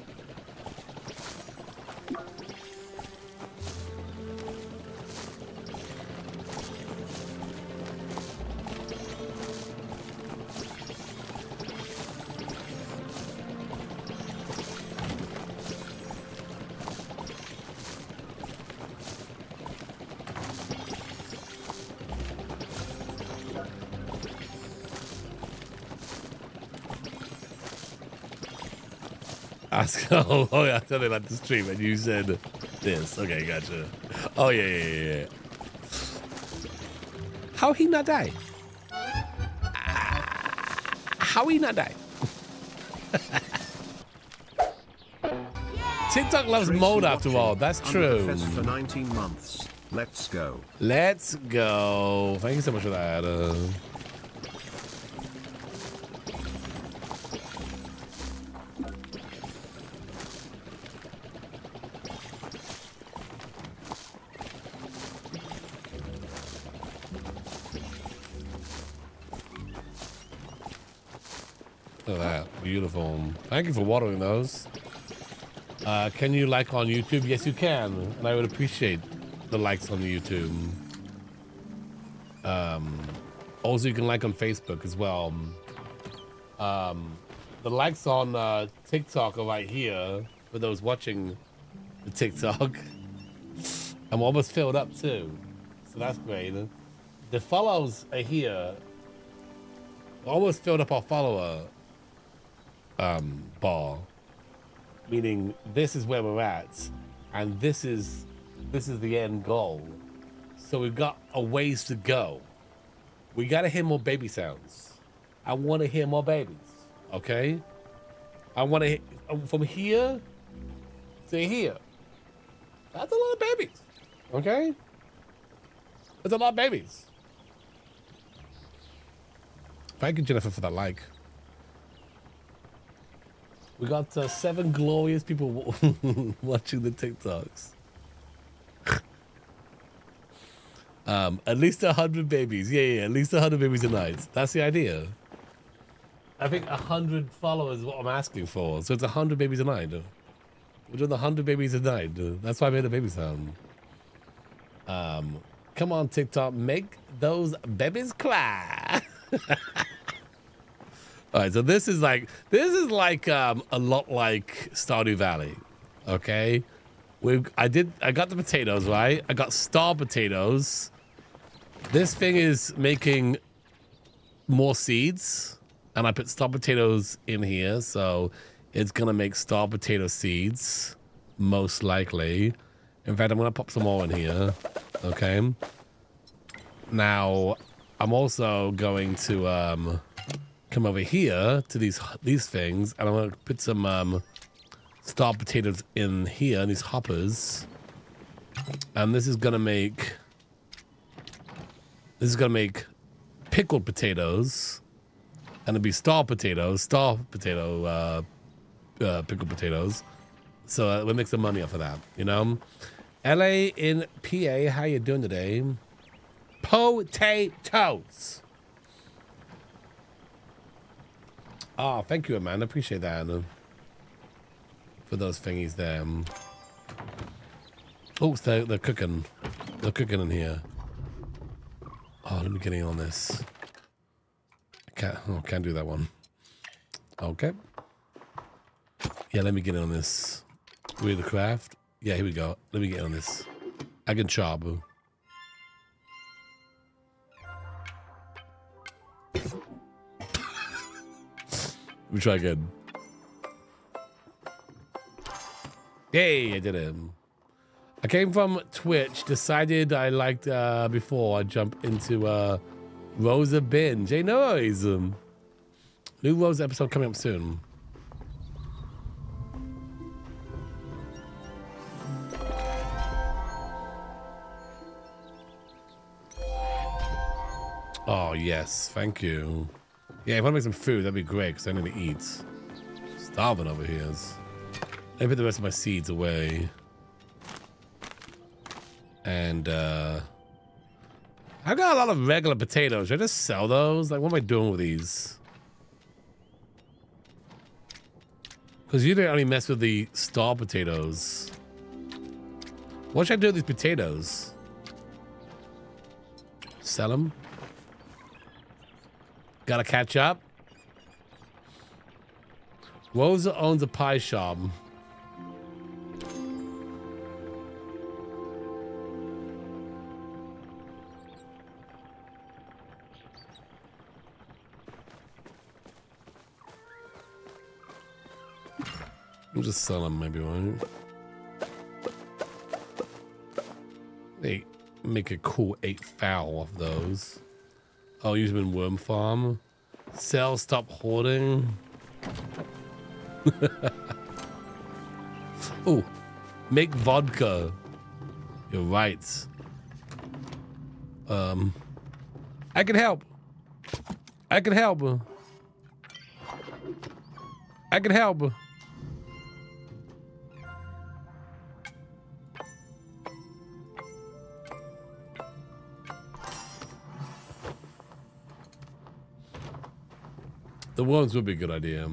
Oh, oh yeah, I thought they liked the stream and you said this. Okay, gotcha. Oh yeah, yeah, yeah, yeah. How he not die? How he not die? TikTok loves mode after all. That's true. For nineteen months. Let's go. Let's go. Thank you so much for that. Uh, Thank you for watering those. Uh, can you like on YouTube? Yes, you can. And I would appreciate the likes on the YouTube. Um, also, you can like on Facebook as well. Um, the likes on uh, TikTok are right here for those watching the TikTok. I'm almost filled up too. So that's great. The follows are here. Almost filled up our follower. Um, bar, meaning this is where we're at, and this is this is the end goal. So we've got a ways to go. We gotta hear more baby sounds. I want to hear more babies. Okay, I want to from here to here. That's a lot of babies. Okay, that's a lot of babies. Thank you, Jennifer, for that like. We got uh, seven glorious people w watching the TikToks. um, at least a hundred babies. Yeah, yeah, at least a hundred babies a night. That's the idea. I think a hundred followers is what I'm asking for. So it's a hundred babies a night. We're doing a hundred babies a night. That's why I made a baby sound. Um, come on, TikTok, make those babies cry. All right, so this is like this is like um, a lot like Stardew Valley, okay? We I did I got the potatoes right. I got star potatoes. This thing is making more seeds, and I put star potatoes in here, so it's gonna make star potato seeds, most likely. In fact, I'm gonna pop some more in here, okay? Now, I'm also going to um. come over here to these these things, and I'm gonna put some um, star potatoes in here in these hoppers, and this is gonna make this is gonna make pickled potatoes, and it'll be star potatoes, star potato, uh, uh, pickled potatoes. So uh, we'll make some money off of that, you know. L A in P A, how you doing today? Potatoes. Oh, thank you, Amanda. Appreciate that, Anna, for those thingies there. Oops, they're, they're cooking. They're cooking in here. Oh, let me get in on this. Can't, oh, can't do that one. Okay. Yeah, let me get in on this. We the craft. Yeah, here we go. Let me get in on this. I can char, boo. Let me try again. Yay, I did it. I came from Twitch, decided I liked uh, before I jump into uh, Rosa Binge. Hey, noise. Um, new Rosa episode coming up soon. Oh, yes. Thank you. Yeah, if I want to make some food, that'd be great, because I need to eat. Starving over here. Let me put the rest of my seeds away. And, uh... I've got a lot of regular potatoes. Should I just sell those? Like, what am I doing with these? Because you don't only mess with the star potatoes. What should I do with these potatoes? Sell them? Gotta catch up. Rosa owns a pie shop. I'll just sell them, maybe, right? They make a cool eight fowl off those. Oh, you've been worm farm. Sell, stop hoarding. Oh, make vodka. You're right. Um, I can help. I can help. I can help. The worms would be a good idea.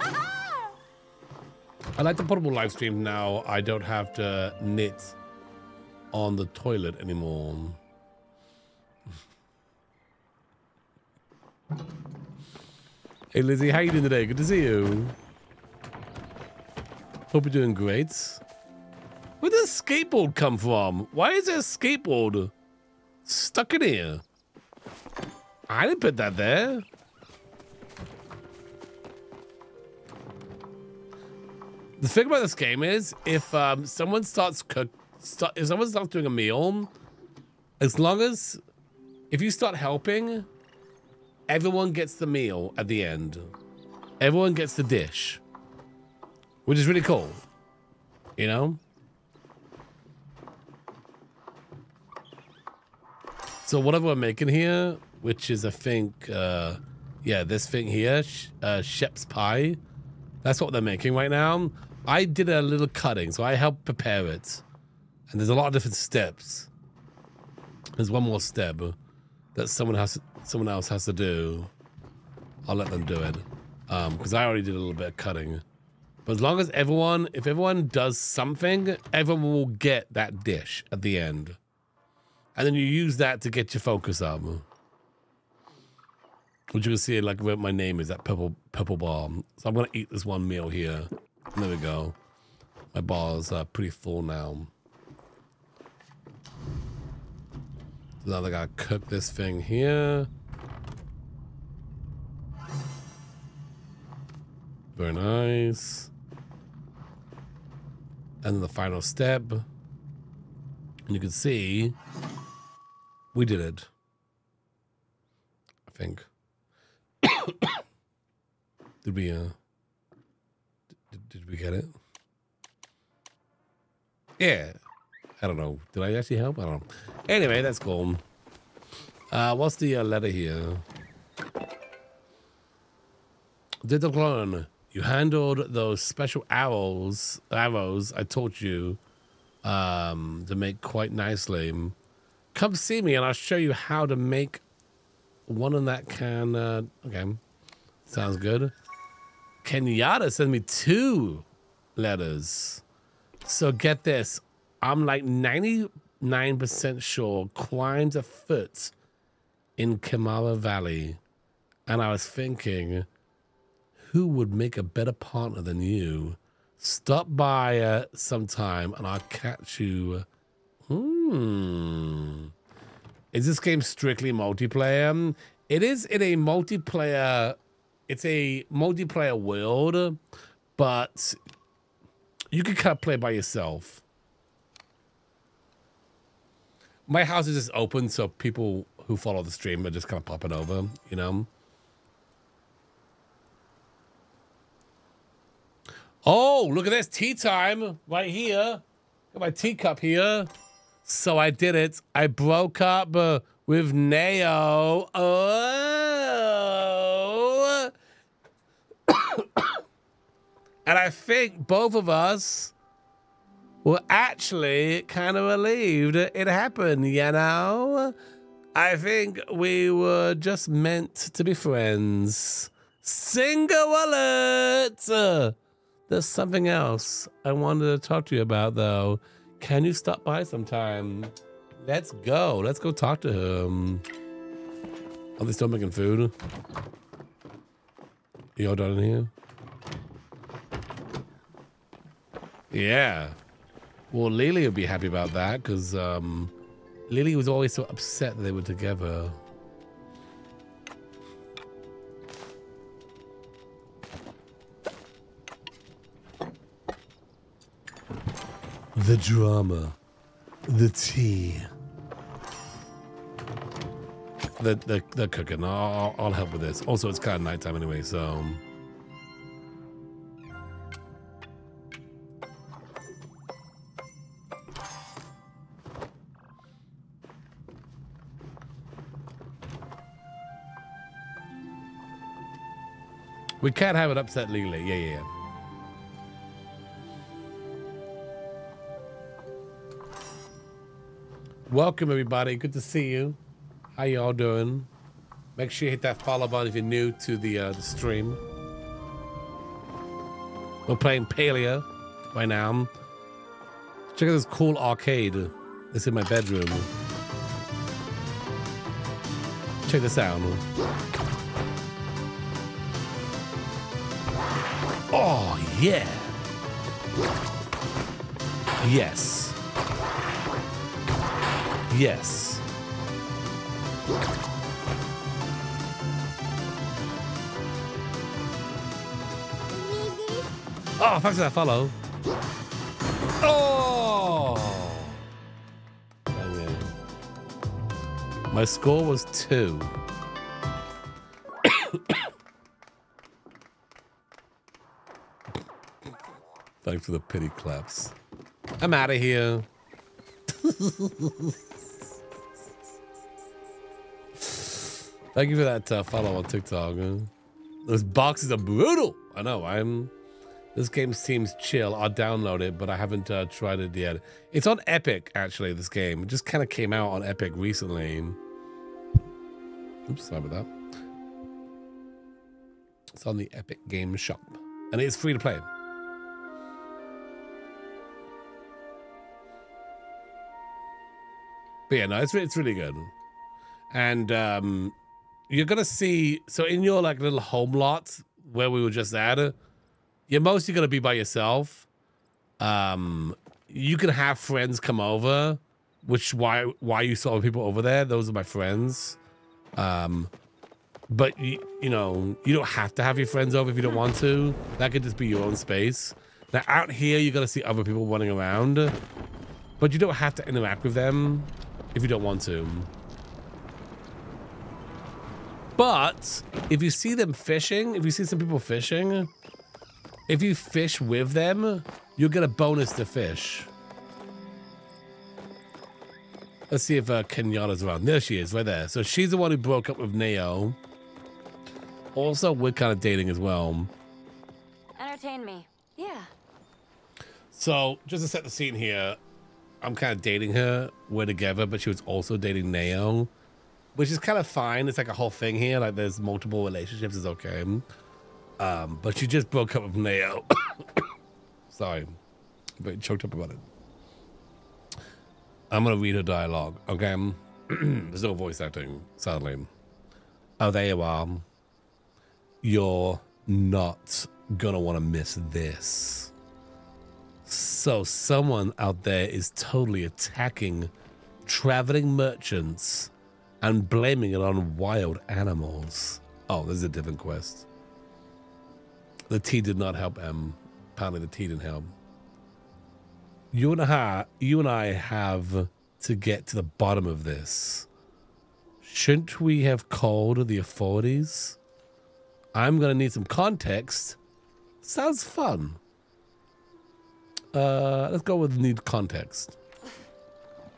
I like the portable live stream now. I don't have to knit on the toilet anymore. Hey Lizzie, how you doing today? Good to see you. Hope you're doing great. Where did this skateboard come from? Why is there a skateboard stuck in here? I didn't put that there. The thing about this game is, if um, someone starts cook, start, if someone starts doing a meal, as long as if you start helping, everyone gets the meal at the end. Everyone gets the dish, which is really cool, you know. So whatever we're making here, which is, I think, uh, Yeah, this thing here, uh, shepherd's pie. That's what they're making right now. I did a little cutting, so I helped prepare it. And there's a lot of different steps. There's one more step that someone has, someone else has to do. I'll let them do it, um, because I already did a little bit of cutting. But as long as everyone, if everyone does something, everyone will get that dish at the end. And then you use that to get your focus up. Which you can see, like, where my name is, that purple purple bar. So I'm going to eat this one meal here. There we go. My bar is uh, pretty full now. So now I got to cook this thing here. Very nice. And then the final step. And you can see we did it, I think. Did we uh did, did we get it? Yeah. I don't know. Did I actually help? I don't know. Anyway, that's cool. Uh what's the uh, letter here? DrGluon, you handled those special arrows arrows I taught you um to make quite nicely. Come see me and I'll show you how to make one in that can. Uh, okay, sounds good. Kenyatta sent me two letters. So get this, I'm like ninety-nine percent sure climbs a foot in Kimara Valley, and I was thinking, who would make a better partner than you? Stop by uh, sometime and I'll catch you. Hmm. Is this game strictly multiplayer? It is in a multiplayer, it's a multiplayer world, but you can kind of play by yourself. My house is just open, so people who follow the stream are just kind of popping over, you know? Oh, look at this, tea time right here. Got my teacup here. So I did it. I broke up uh, with Nao. Oh. And I think both of us were actually kind of relieved it happened, you know? I think we were just meant to be friends. Single alert! There's something else I wanted to talk to you about, though. Can you stop by sometime? Let's go. Let's go talk to him. Are they still making food? You all done in here? Yeah. Well, Lily would be happy about that, because um, Lily was always so upset that they were together. The drama, the tea, the the, the cooking. I'll, I'll help with this. Also, it's kind of nighttime anyway, so we can't have it upset legally. Yeah, yeah, yeah. Welcome, everybody. Good to see you. How y'all doing? Make sure you hit that follow button if you're new to the, uh, the stream. We're playing Palia right now. Check out this cool arcade. It's in my bedroom. Check this out. Oh, yeah. Yes. Yes. Oh, thanks for that follow. Oh! Dang it. My score was two. Thanks for the pity claps. I'm out of here. Thank you for that uh, follow on TikTok. Man. Those boxes are brutal. I know. I'm. This game seems chill. I'll download it, but I haven't uh, tried it yet. It's on Epic, actually. This game, it just kind of came out on Epic recently. Oops, sorry about that. It's on the Epic Game Shop, and it's free to play. But yeah, no, it's it's really good. And um, you're gonna see, so in your like little home lot where we were just at, you're mostly gonna be by yourself. Um, you can have friends come over, which why why you saw people over there. Those are my friends. Um, but you, you know, you don't have to have your friends over if you don't want to. That could just be your own space. Now out here, you're gonna see other people running around, but you don't have to interact with them if you don't want to. But if you see them fishing, if you see some people fishing, if you fish with them, you'll get a bonus to fish. Let's see if uh, Kenyatta's around. There she is, right there. So she's the one who broke up with Neo. Also, we're kind of dating as well. Entertain me. Yeah. So just to set the scene here, I'm kind of dating her. We're together, but she was also dating Neo, which is kind of fine. It's like a whole thing here. Like there's multiple relationships. It's okay. Um, but she just broke up with Neo. Sorry. I'm very choked up about it. I'm going to read her dialogue. Okay. There's no voice acting, sadly. Oh, there you are. You're not going to want to miss this. So someone out there is totally attacking traveling merchants and blaming it on wild animals. Oh, this is a different quest. The tea did not help M. Apparently the tea didn't help. You and, I, you and I have to get to the bottom of this. Shouldn't we have called the authorities? I'm gonna need some context. Sounds fun. Uh, let's go with need context.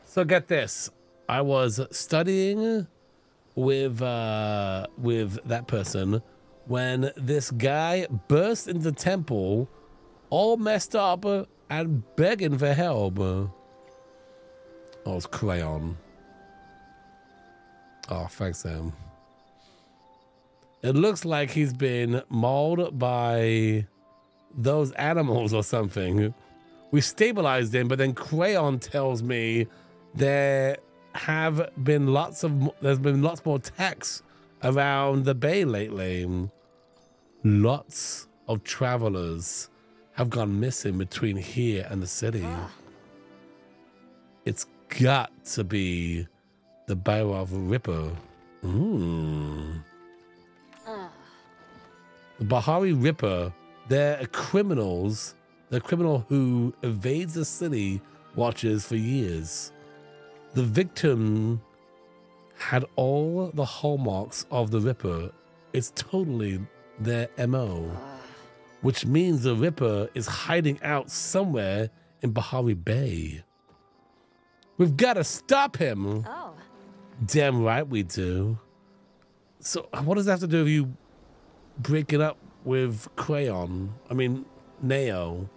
So get this. I was studying with uh, with that person when this guy burst into the temple, all messed up and begging for help. Oh, it's Crayon. Oh, thanks, Sam. It looks like he's been mauled by those animals or something. We stabilized him, but then Crayon tells me they're have been lots of there's been lots more attacks around the bay lately. Lots of travelers have gone missing between here and the city. It's got to be the Barrow of Ripper. Mm. The Bahari Ripper, they're criminals. They're a criminal who evades the city watches for years. The victim had all the hallmarks of the Ripper. It's totally their M O, which means the Ripper is hiding out somewhere in Bahari Bay. We've got to stop him. Oh. Damn right we do. So what does that have to do with you breaking up with Crayon? I mean, Neo.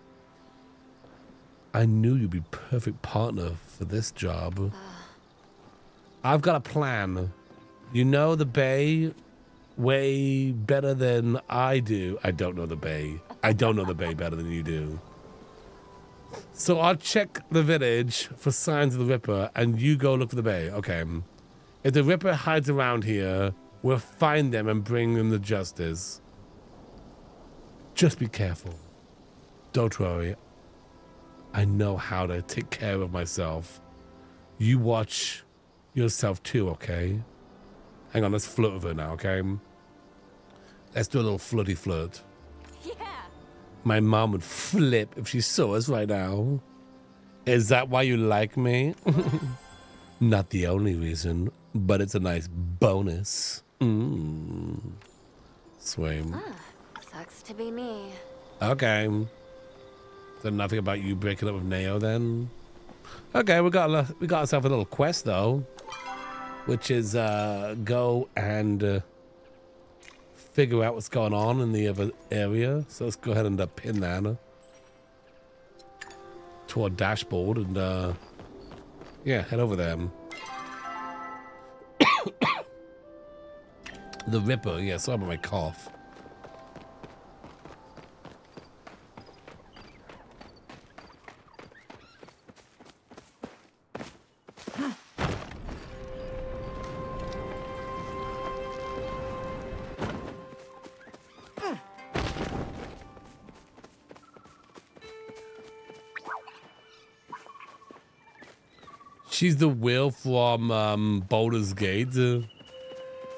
I knew you'd be perfect partner for this job. I've got a plan. You know the bay way better than I do. I don't know the bay. I don't know the bay better than you do. So I'll check the village for signs of the Ripper and you go look for the bay. Okay. If the Ripper hides around here, we'll find them and bring them to justice. Just be careful. Don't worry. I know how to take care of myself. You watch yourself too, okay? Hang on, let's flirt with her now, okay? Let's do a little flirty flirt. Yeah. My mom would flip if she saw us right now. Is that why you like me? Not the only reason, but it's a nice bonus. Mm. Swim. Ah, sucks to be me. Okay. So nothing about you breaking up with Neo then? Okay, we got we got ourselves a little quest though. which is uh, go and uh, figure out what's going on in the other area. So let's go ahead and uh, pin that uh, to our dashboard and uh, yeah, head over there. The Ripper, yeah, sorry about my cough. She's the whale from um, Baldur's Gate.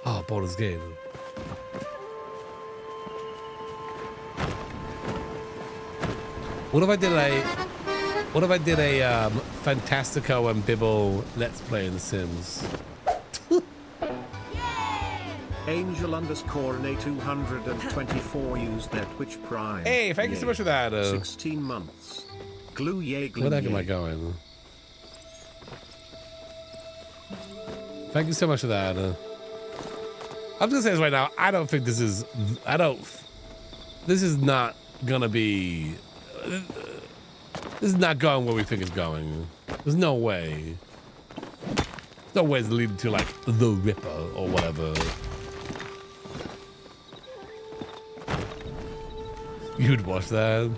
Oh, Baldur's Gate. What if I did a, what if I did a um, Fantastico and Bibble Let's Play in The Sims? Angel underscore Nay two hundred twenty-four used their Twitch Prime. Hey, thank yay. you so much for that. Uh, Sixteen months. Glue yay, glue where the heck yay. am I going? Thank you so much for that. Uh, I'm just gonna say this right now. I don't think this is. I don't. This is not gonna be. Uh, this is not going where we think it's going. There's no way. No way it's leading to like the Ripper or whatever. You'd watch that.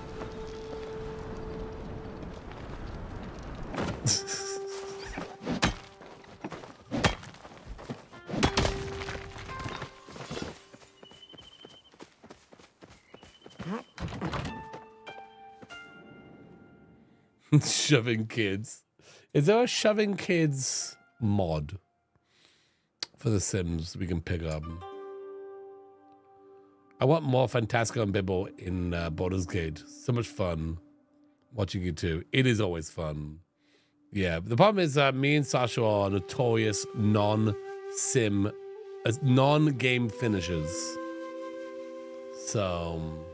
Shoving kids. Is there a shoving kids mod for The Sims we can pick up? I want more Fantastico and Bibble in uh, Baldur's Gate. So much fun watching you two. It is always fun. Yeah, the problem is uh, me and Sasha are notorious non-sim, uh, non-game finishers. So...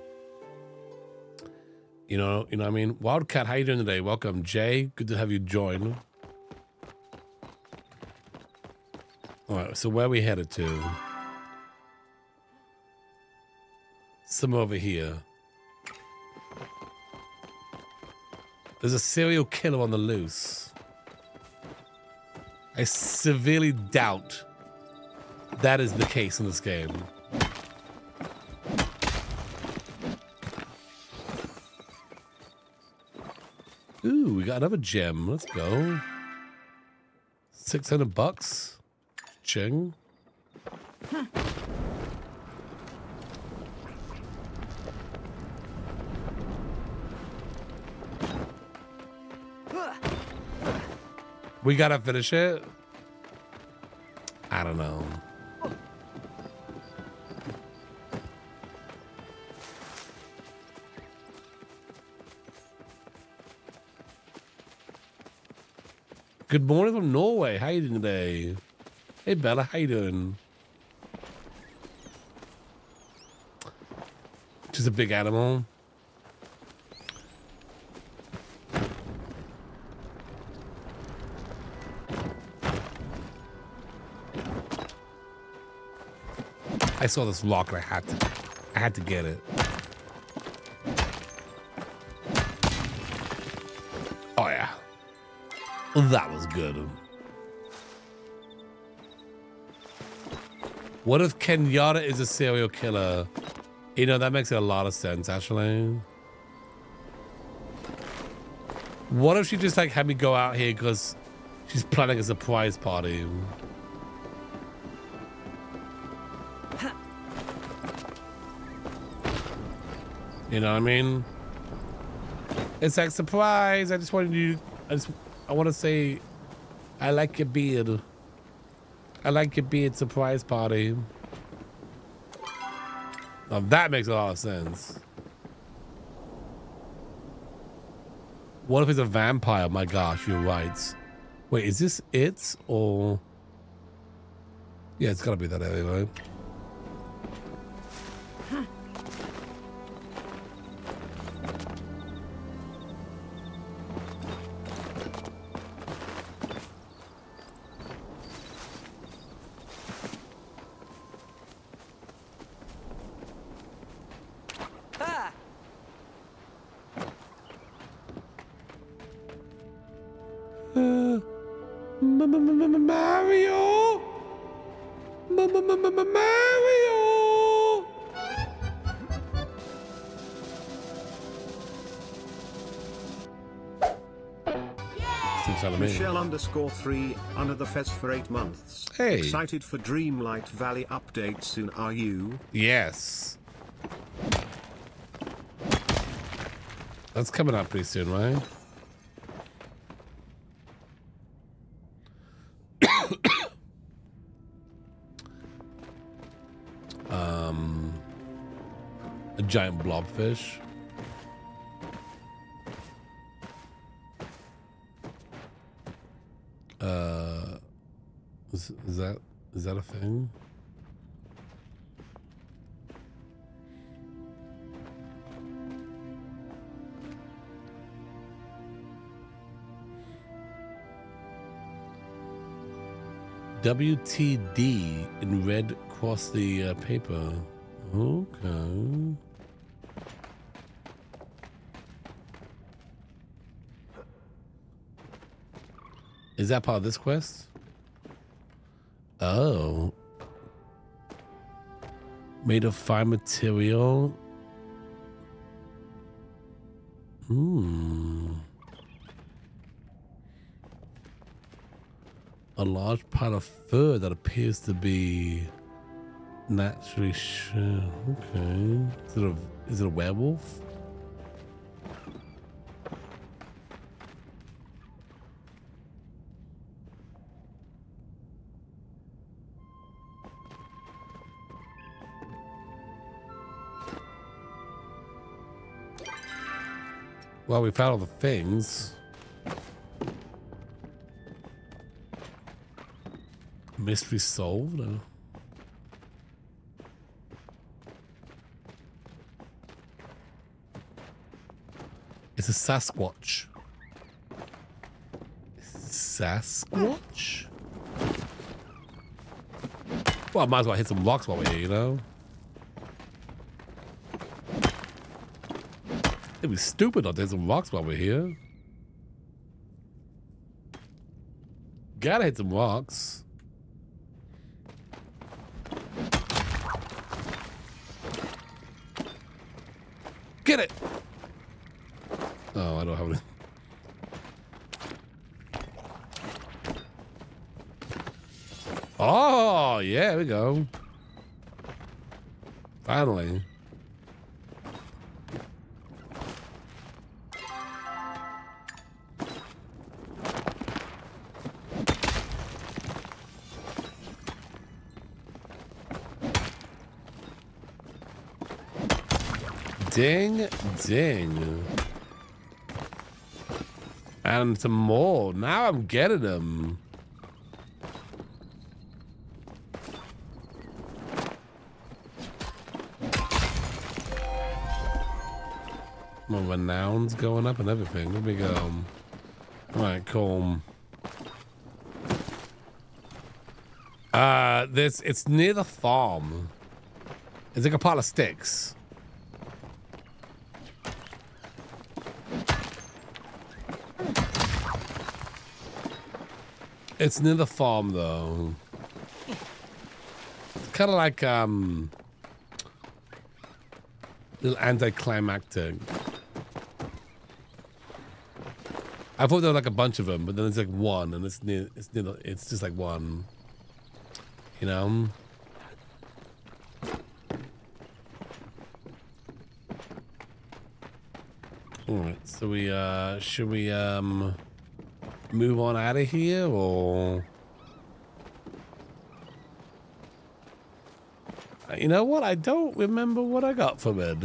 You know, you know what I mean? Wildcat, how you doing today? Welcome, Jay. Good to have you join. All right, so where are we headed to? Some over here. There's a serial killer on the loose. I severely doubt that is the case in this game. Ooh, we got another gem. Let's go. six hundred bucks. Ching. Huh. We gotta finish it. I don't know. Good morning from Norway. How you doing today? Hey Bella, how you doing? Just a big animal. I saw this lock and I had to, I had to get it. Oh yeah. That was good. What if Kenyatta is a serial killer? You know, that makes a lot of sense, actually. What if she just like had me go out here because she's planning a surprise party? You know what I mean? It's like, surprise, I just wanted you, I just, I want to say, I like your beard. I like your beard surprise party. Now that makes a lot of sense. What if it's a vampire? My gosh, you're right. Wait, is this it or? Yeah, it's gotta be that area, right? Mario! Michelle underscore three, under the fez for eight months. Hey. Excited for Dreamlight Valley update soon, are you? Yes. That's coming up pretty soon, right? um, a giant blobfish. Uh, is, is that is that a thing? W T D in red across the uh, paper. Okay. Is that part of this quest? Oh. Made of fine material. Hmm. A large pile of fur that appears to be naturally shed. Okay. Is it a, is it a werewolf? Well, we found all the things. Mystery solved. Or? It's a Sasquatch. Sasquatch? Well, I might as well hit some rocks while we're here, you know? It'd be stupid not to hit some rocks while we're here. Gotta hit some rocks. Get it! Oh, I don't have it. Oh, yeah, there we go. Finally. Ding, ding. And some more. Now I'm getting them. My renown's going up and everything. Here we go. All right, cool. Uh, this, it's near the farm. It's like a pile of sticks. It's near the farm, though. It's kind of like um, a little anticlimactic. I thought there were like a bunch of them, but then it's like one, and it's near. It's near. The, it's just like one. You know. All right. So we uh, should we um. move on out of here, or you know what? I don't remember what I got from it.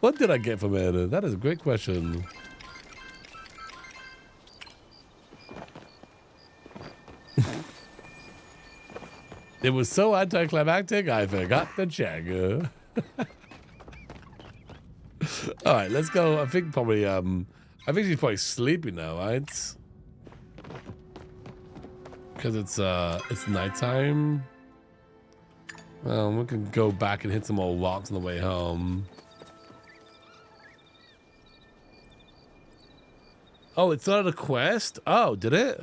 What did I get from it? That is a great question. It was so anticlimactic, I forgot to check. All right, let's go. I think probably um. I think she's probably sleeping now, right? Because it's uh, it's nighttime. Well, we can go back and hit some more rocks on the way home. Oh, it's not a quest? Oh, did it?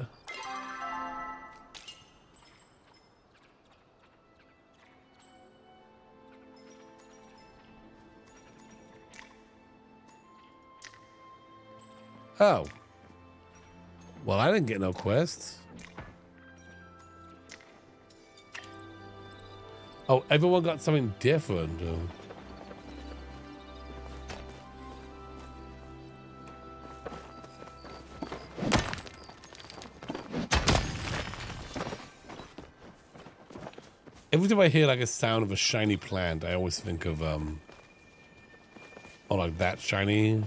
Oh. Well, I didn't get no quests. Oh, everyone got something different. Oh. Every time I hear like a sound of a shiny plant, I always think of um oh like that shiny.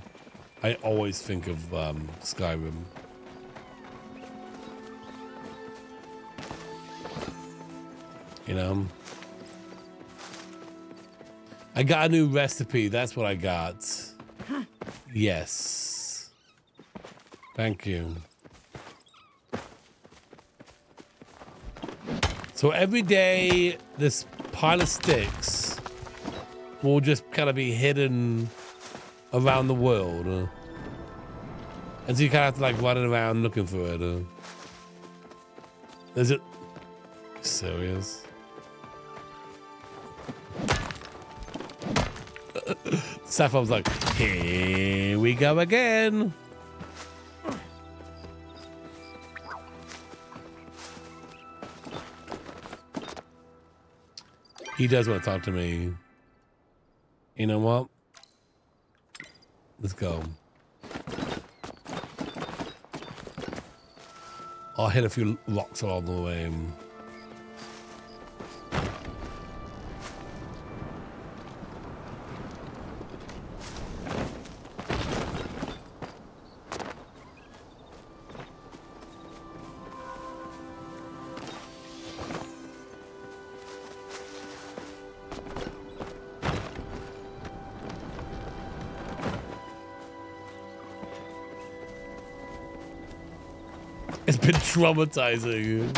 I always think of um Skyrim. You know? I got a new recipe, that's what I got. Huh. Yes. Thank you. So every day, this pile of sticks will just kind of be hidden around the world. Uh, and so you kind of have to like run around looking for it. Uh. Is it serious? Sappho's like, here we go again. He does want to talk to me. You know what? Let's go. I'll hit a few rocks along the way. Traumatizing.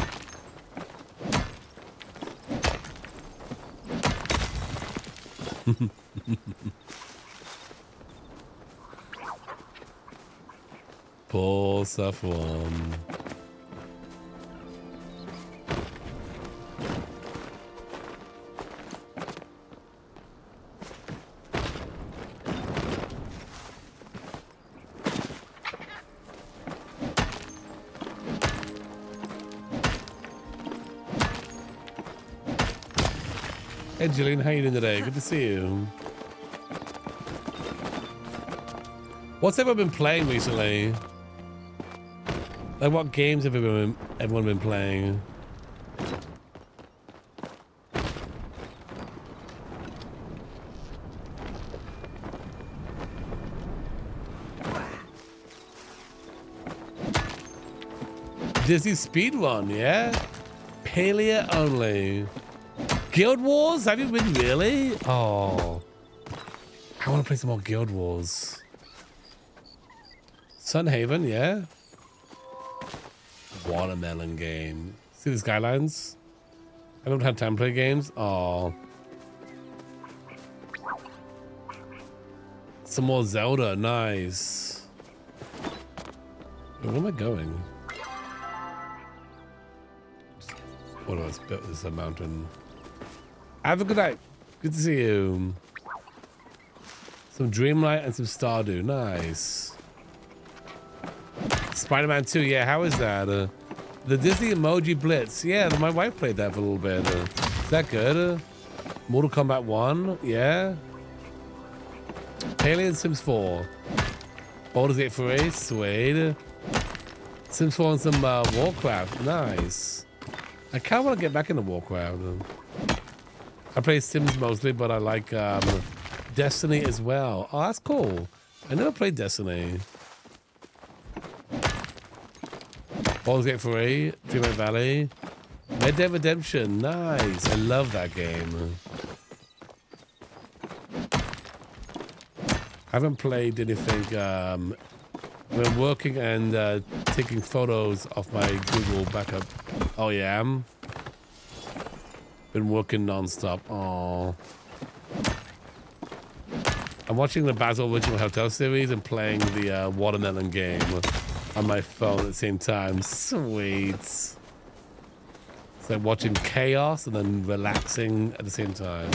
Poor Saffron. Jillian, how are you doing today? Good to see you. What's everyone been playing recently? Like, what games have everyone, everyone been playing? Disney speedrun, yeah? Palia only. Guild Wars? Have you been really? Oh. I want to play some more Guild Wars. Sunhaven, yeah. Watermelon game. See the skylines? I don't have time to play games. Oh. Some more Zelda. Nice. Where am I going? What else? This is a mountain. Have a good night. Good to see you. Some Dreamlight and some Stardew. Nice. Spider-Man two. Yeah, how is that? Uh, the Disney Emoji Blitz. Yeah, my wife played that for a little bit. Uh, is that good? Uh, Mortal Kombat one. Yeah. Palia and Sims four. Baldur's Gate three. Suede. Sims four and some uh, Warcraft. Nice. I kind of want to get back into Warcraft. Uh, I play Sims mostly, but I like um, Destiny as well. Oh, that's cool. I never played Destiny. Baldur's Gate three, Dreamlight Valley, Red Dead Redemption. Nice. I love that game. I haven't played anything. Um, I'm working and uh, taking photos of my Google backup. Oh, yeah. I'm been working non-stop. Oh, I'm watching the Basil Original Hotel series and playing the uh, watermelon game on my phone at the same time. Sweet. So watching chaos and then relaxing at the same time.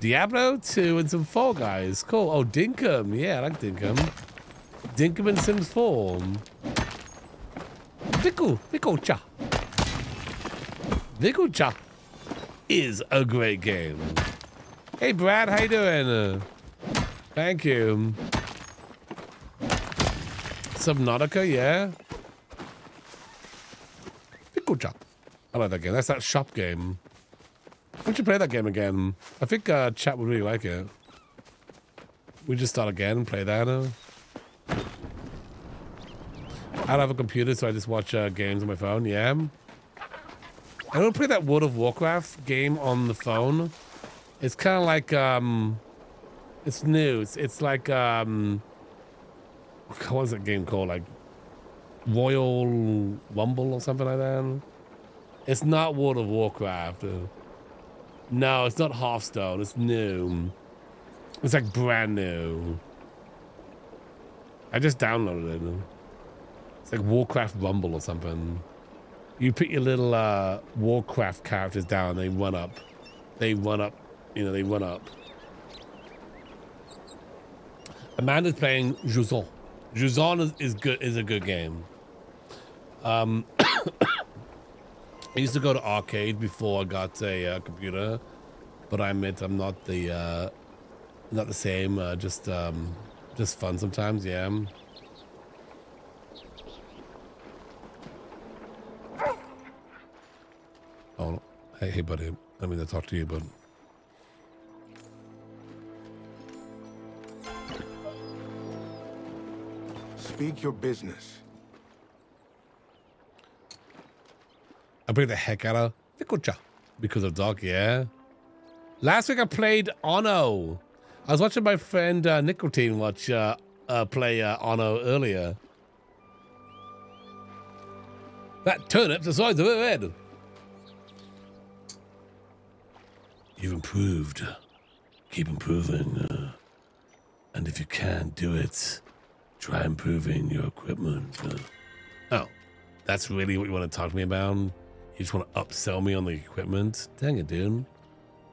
Diablo two and some Fall Guys. Cool. Oh, Dinkum. Yeah, I like Dinkum. Dinkum in Sims form. Viggoo, Viggoochop. Viggoochop is a great game. Hey Brad, how you doing? Thank you. Subnautica, yeah. Viggoochop. I like that game. That's that shop game. Why don't you play that game again? I think uh, chat would really like it. We just start again and play that. Uh, I don't have a computer, so I just watch uh, games on my phone. Yeah. I don't play that World of Warcraft game on the phone. It's kind of like, um, it's new. It's, it's like, um, what was that game called? Like Royal Rumble or something like that. It's not World of Warcraft. No, it's not Hearthstone. It's new. It's like brand new. I just downloaded it. It's like Warcraft Rumble or something. You put your little uh, Warcraft characters down. They run up. They run up. You know, they run up. Amanda's playing Juzon. Juzon is, is good. Is a good game. Um. I used to go to arcade before I got a uh, computer, but I admit I'm not the uh, not the same. Uh, just um, just fun sometimes, yeah. Oh, hey, hey, buddy. I mean, I talk to you, but speak your business. I played the heck out of Viggoochop because of Doc, yeah. Last week I played Ono. I was watching my friend uh, Nicotine watch uh, uh, play uh, Ono earlier. That turnip's the size of a head. You've improved. Keep improving. Uh, and if you can't do it, try improving your equipment. Uh, oh, that's really what you want to talk to me about? You just want to upsell me on the equipment? Dang it, dude.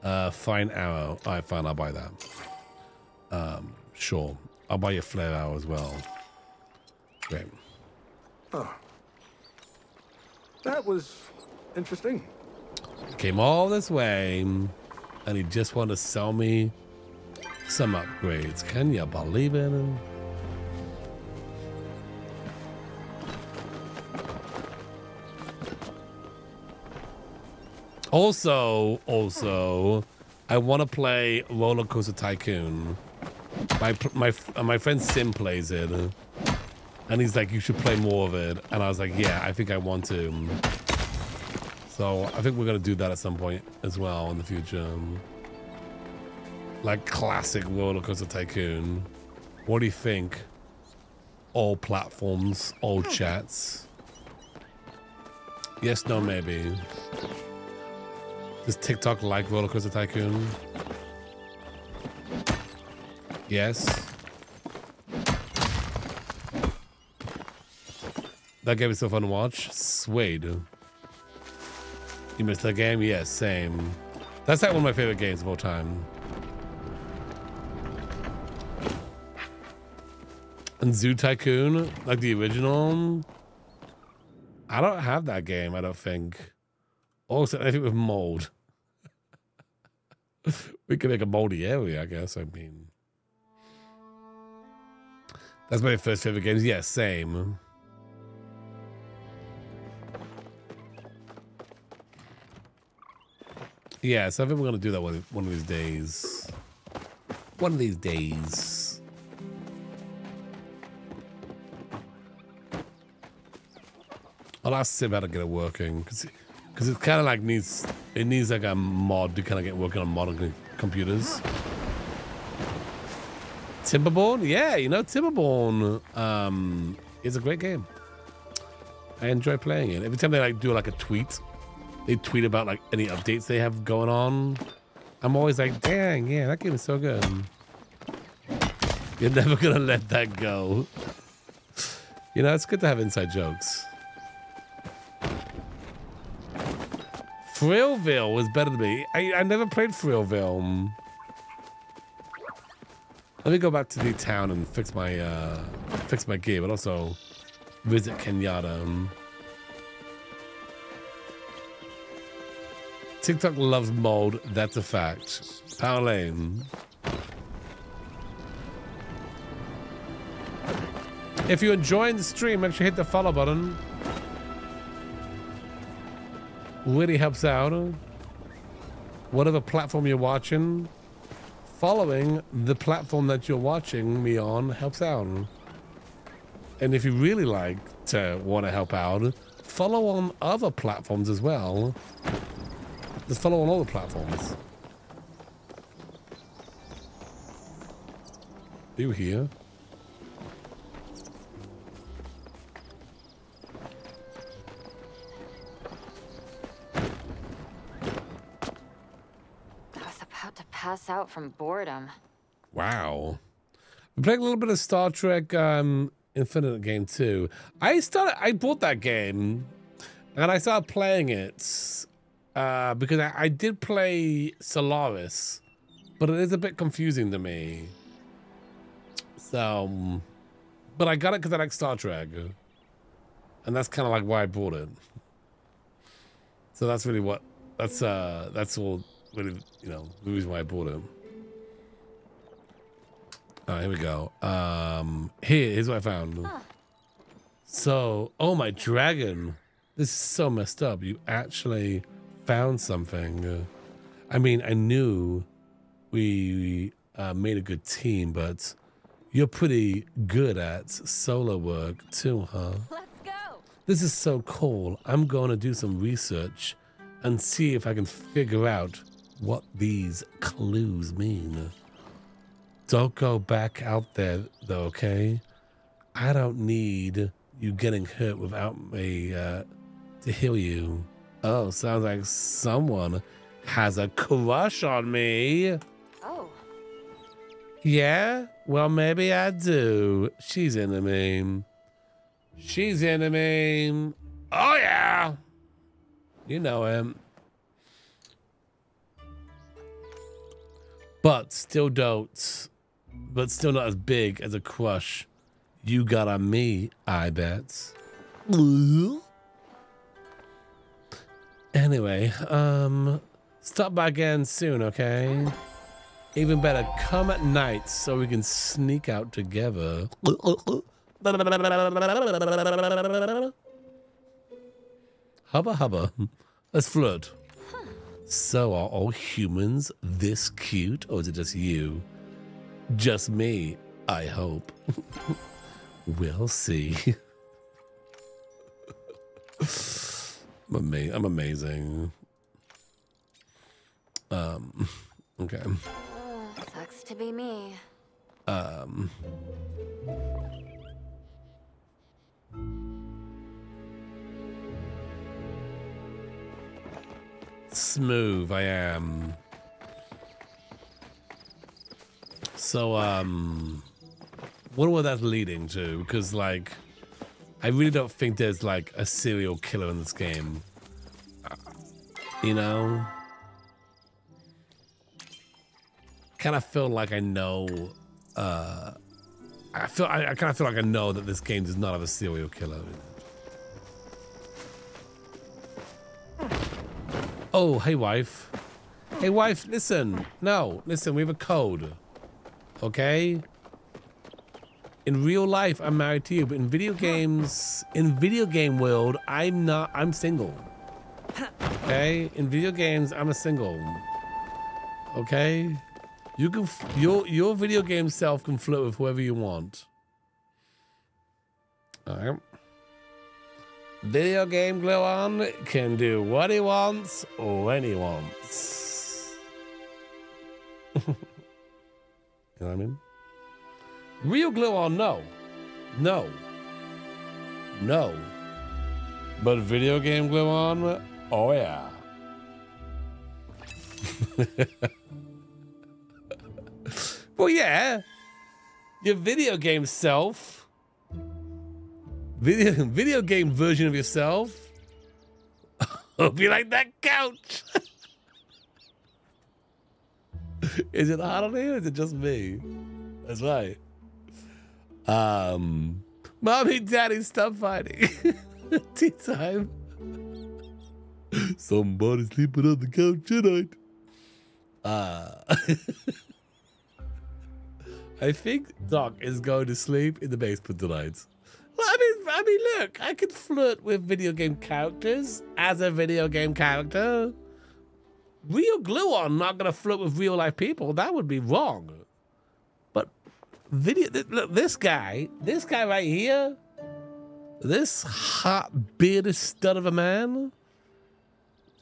Uh, fine arrow. All right, fine. I'll buy that. Um, sure. I'll buy your flare arrow as well. Great. Oh. That was interesting. Came all this way, and he just wanted to sell me some upgrades. Can you believe it? Also, also, I want to play Roller Coaster Tycoon. My my my friend Sim plays it, and he's like, "You should play more of it." And I was like, "Yeah, I think I want to." So I think we're gonna do that at some point as well in the future, like classic Roller Coaster Tycoon. What do you think? All platforms, all chats. Yes, no, maybe. Does TikTok like Roller Coaster Tycoon? Yes. That game is so fun to watch. Suede. You missed that game? Yes, yeah, same. That's like one of my favorite games of all time. And Zoo Tycoon, like the original. I don't have that game, I don't think. Also, I think with mold. We can make a moldy area, I guess. I mean, that's my first favorite games. Yeah, same. Yeah, so I think we're gonna do that one one of these days. One of these days. I'll ask Sim how to get it working, because. Because it kind of like needs, it needs like a mod to kind of get working on modern computers. Timberborn? Yeah, you know, Timberborn um, is a great game. I enjoy playing it. Every time they like do like a tweet, they tweet about like any updates they have going on. I'm always like, dang, yeah, that game is so good. You're never going to let that go. You know, it's good to have inside jokes. Thrillville was better than me. I, I never played Thrillville. Let me go back to the town and fix my uh, fix my gear, but also visit Kenyatta. TikTok loves mold. That's a fact. Power lane. If you're enjoying the stream, make sure you hit the follow button. Really helps out. Whatever platform you're watching, following the platform that you're watching me on helps out. And if you really like to want to help out, follow on other platforms as well. Just follow on all the platforms. Are you here? Pass out from boredom. Wow. I'm playing a little bit of Star Trek um, Infinite game too. I started, I bought that game and I started playing it uh, because I, I did play Solaris, but it is a bit confusing to me. So, but I got it because I like Star Trek, and that's kind of like why I bought it. So that's really what, that's uh, that's all. You know, the reason why I bought it. Oh, here we go. Um, here, here's what I found. So, oh my dragon. This is so messed up. You actually found something. I mean, I knew we uh, made a good team, but you're pretty good at solo work too, huh? Let's go. This is so cool. I'm going to do some research and see if I can figure out what these clues mean. Don't go back out there though, okay? I don't need you getting hurt without me uh, to heal you. Oh, sounds like someone has a crush on me. Oh. Yeah? Well, maybe I do. She's into me. She's into me. Oh yeah. You know him. But still don't, but still not as big as a crush you got on me, I bet. Ooh. Anyway, um, stop by again soon, okay? Even better, come at night so we can sneak out together. Hubba hubba, let's flirt. So are all humans this cute, or is it just you? Just me, I hope. We'll see. I'm, ama I'm amazing. Um, okay. Uh, sucks to be me. Um. Smooth, I am. So, um, what was that leading to? Because, like, I really don't think there's like a serial killer in this game. You know, kind of feel like I know. Uh, I feel I, I kind of feel like I know that this game does not have a serial killer. Oh, hey, wife. Hey, wife, listen. No, listen, we have a code. Okay? In real life, I'm married to you, but in video games, in video game world, I'm not, I'm single. Okay? In video games, I'm a single. Okay? You can, your, your video game self can flirt with whoever you want. All right. Video game Gluon can do what he wants when he wants. You know what I mean? Real Gluon, no. No. No. But video game Gluon, oh yeah. Well, yeah. Your video game self. Video, video game version of yourself. Hope you like that couch. Is it hot on here or is it just me? That's why. Um, mommy, daddy, stop fighting. Tea time. Somebody sleeping on the couch tonight. Uh, I think Doc is going to sleep in the basement tonight. Well, I mean, I mean, look, I could flirt with video game characters as a video game character. Real Gluon not gonna flirt with real life people. That would be wrong. But video, th look, this guy, this guy right here, this hot bearded stud of a man.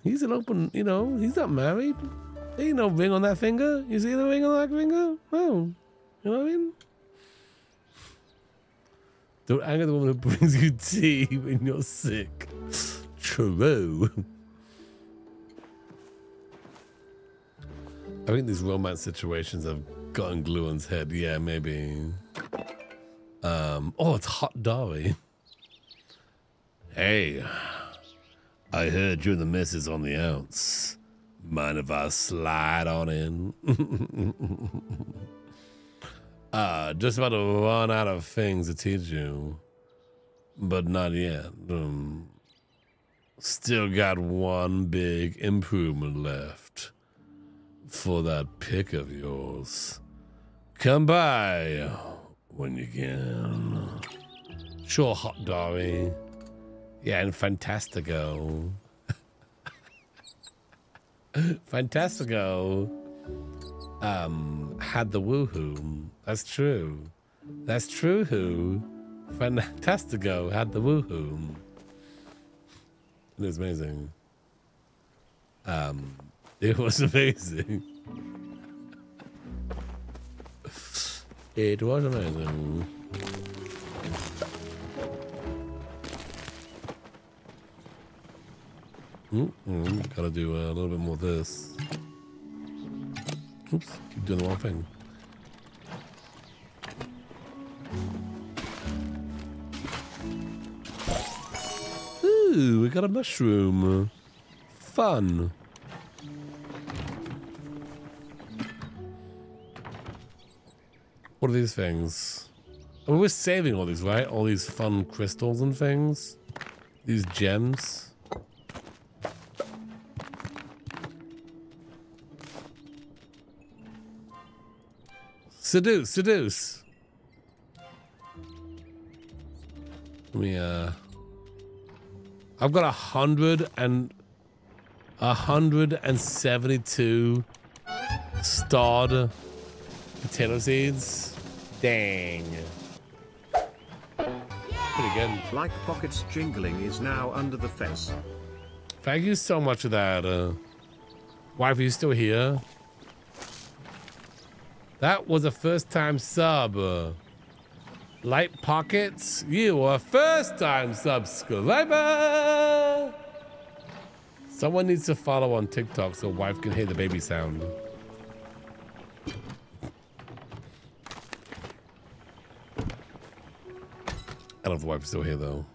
He's an open, you know, he's not married. There ain't no ring on that finger. You see the ring on that finger? No. You know what I mean? Don't anger the woman who brings you tea when you're sick. True. I think these romance situations have gotten Gluon's head. Yeah, maybe. Um, oh, it's hot Dari. Hey, I heard you and the missus on the ounce. Mind if I slide on in? Uh, just about to run out of things to teach you, but not yet. Um, still got one big improvement left for that pick of yours. Come by when you can. Sure, hot Dari. Yeah, and Fantastico. Fantastico um, had the woohoo. That's true. That's true who. Fantastico had the woohoo. It was amazing. Um, it was amazing. It was amazing. Mm-mm, gotta do a little bit more of this. Oops, keep doing the wrong thing. Ooh, we got a mushroom. Fun. What are these things? I mean, we're saving all these, right? All these fun crystals and things. These gems. Seduce, seduce. Let me, uh... I've got a hundred and... A hundred and seventy-two starred potato seeds. Dang. Pretty good. Like Pocket's jingling is now under the fence. Thank you so much for that. Uh, wife, are you still here? That was a first-time sub. Light Pockets, you are a first-time subscriber. Someone needs to follow on TikTok so wife can hear the baby sound. I don't know if the wife is still here though.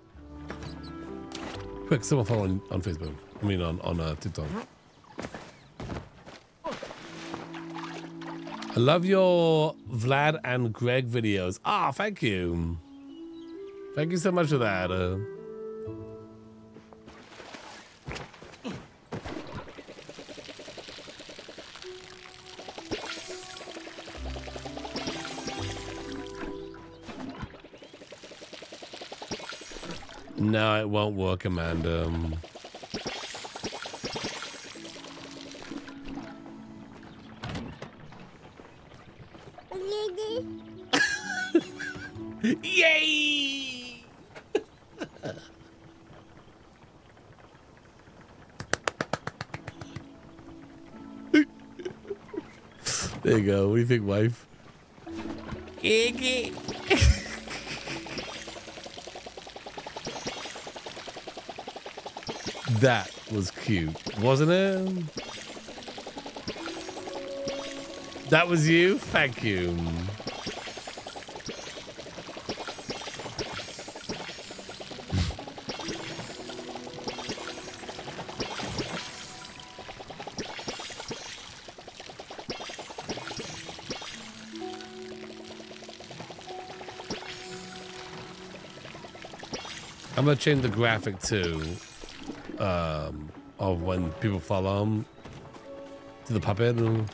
Quick, someone follow on, on Facebook. I mean on, on uh, TikTok. I love your Vlad and Greg videos. Ah, thank you. Thank you so much for that. Uh, no, it won't work, Amanda. Um, Yay! There you go. What do you think, wife? Iggy. That was cute, wasn't it? That was you? Thank you. I'm gonna change the graphic to, um, of when people follow him to the puppet. And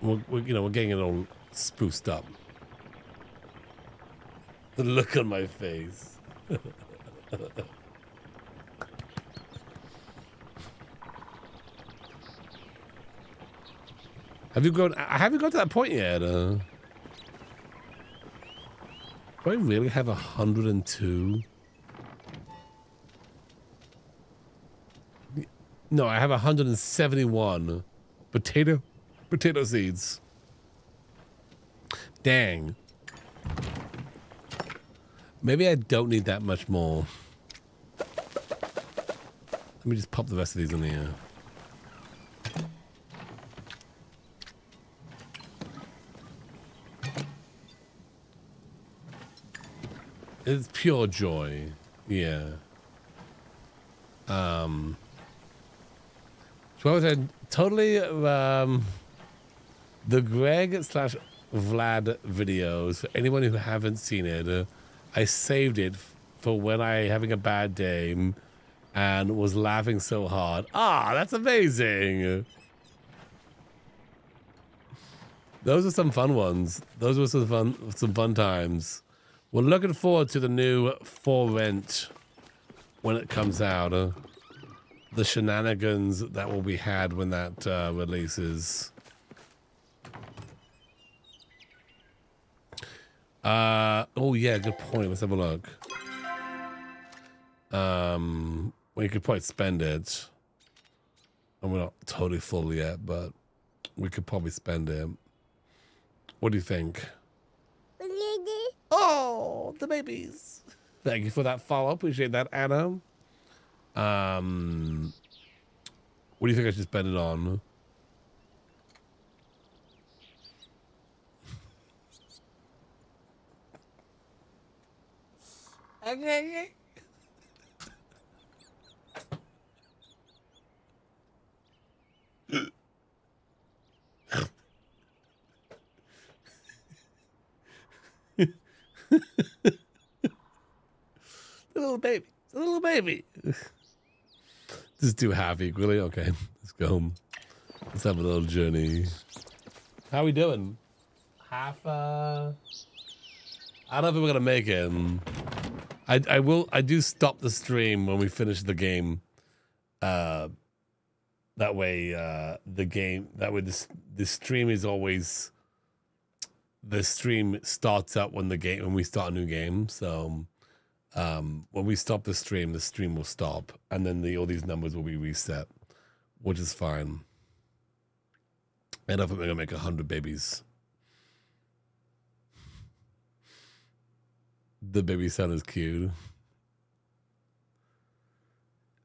we're, we're, you know, we're getting it all spoofed up. The look on my face. Have you gone? Have you got to that point yet? Uh, do I really have a hundred and two? No, I have a hundred and seventy-one potato potato seeds. Dang. Maybe I don't need that much more. Let me just pop the rest of these in the air. It's pure joy. Yeah. Um. So I was totally, um, the Greg slash Vlad videos, for anyone who haven't seen it, uh, I saved it for when I having a bad day and was laughing so hard. Ah, that's amazing. Those are some fun ones. Those were some fun, some fun times. We're looking forward to the new For Rent when it comes out. Uh, the shenanigans that will be had when that uh, releases. Uh, oh yeah, good point. Let's have a look. Um, we could probably spend it. And we're not totally full yet, but we could probably spend it. What do you think? Oh, the babies. Thank you for that follow. Appreciate that, Anna. Um, what do you think I should spend it on? Okay. The little baby, the little baby. Just do half equally. Okay, let's go home. Let's have a little journey. How are we doing? Half. Uh, I don't know if we're gonna make it. I I will. I do stop the stream when we finish the game. Uh, that way, uh, the game. That way, this the stream is always. The stream starts up when the game when we start a new game. So um, when we stop the stream, the stream will stop, and then the all these numbers will be reset, which is fine. I don't think we're gonna make a hundred babies. The baby sound is cute.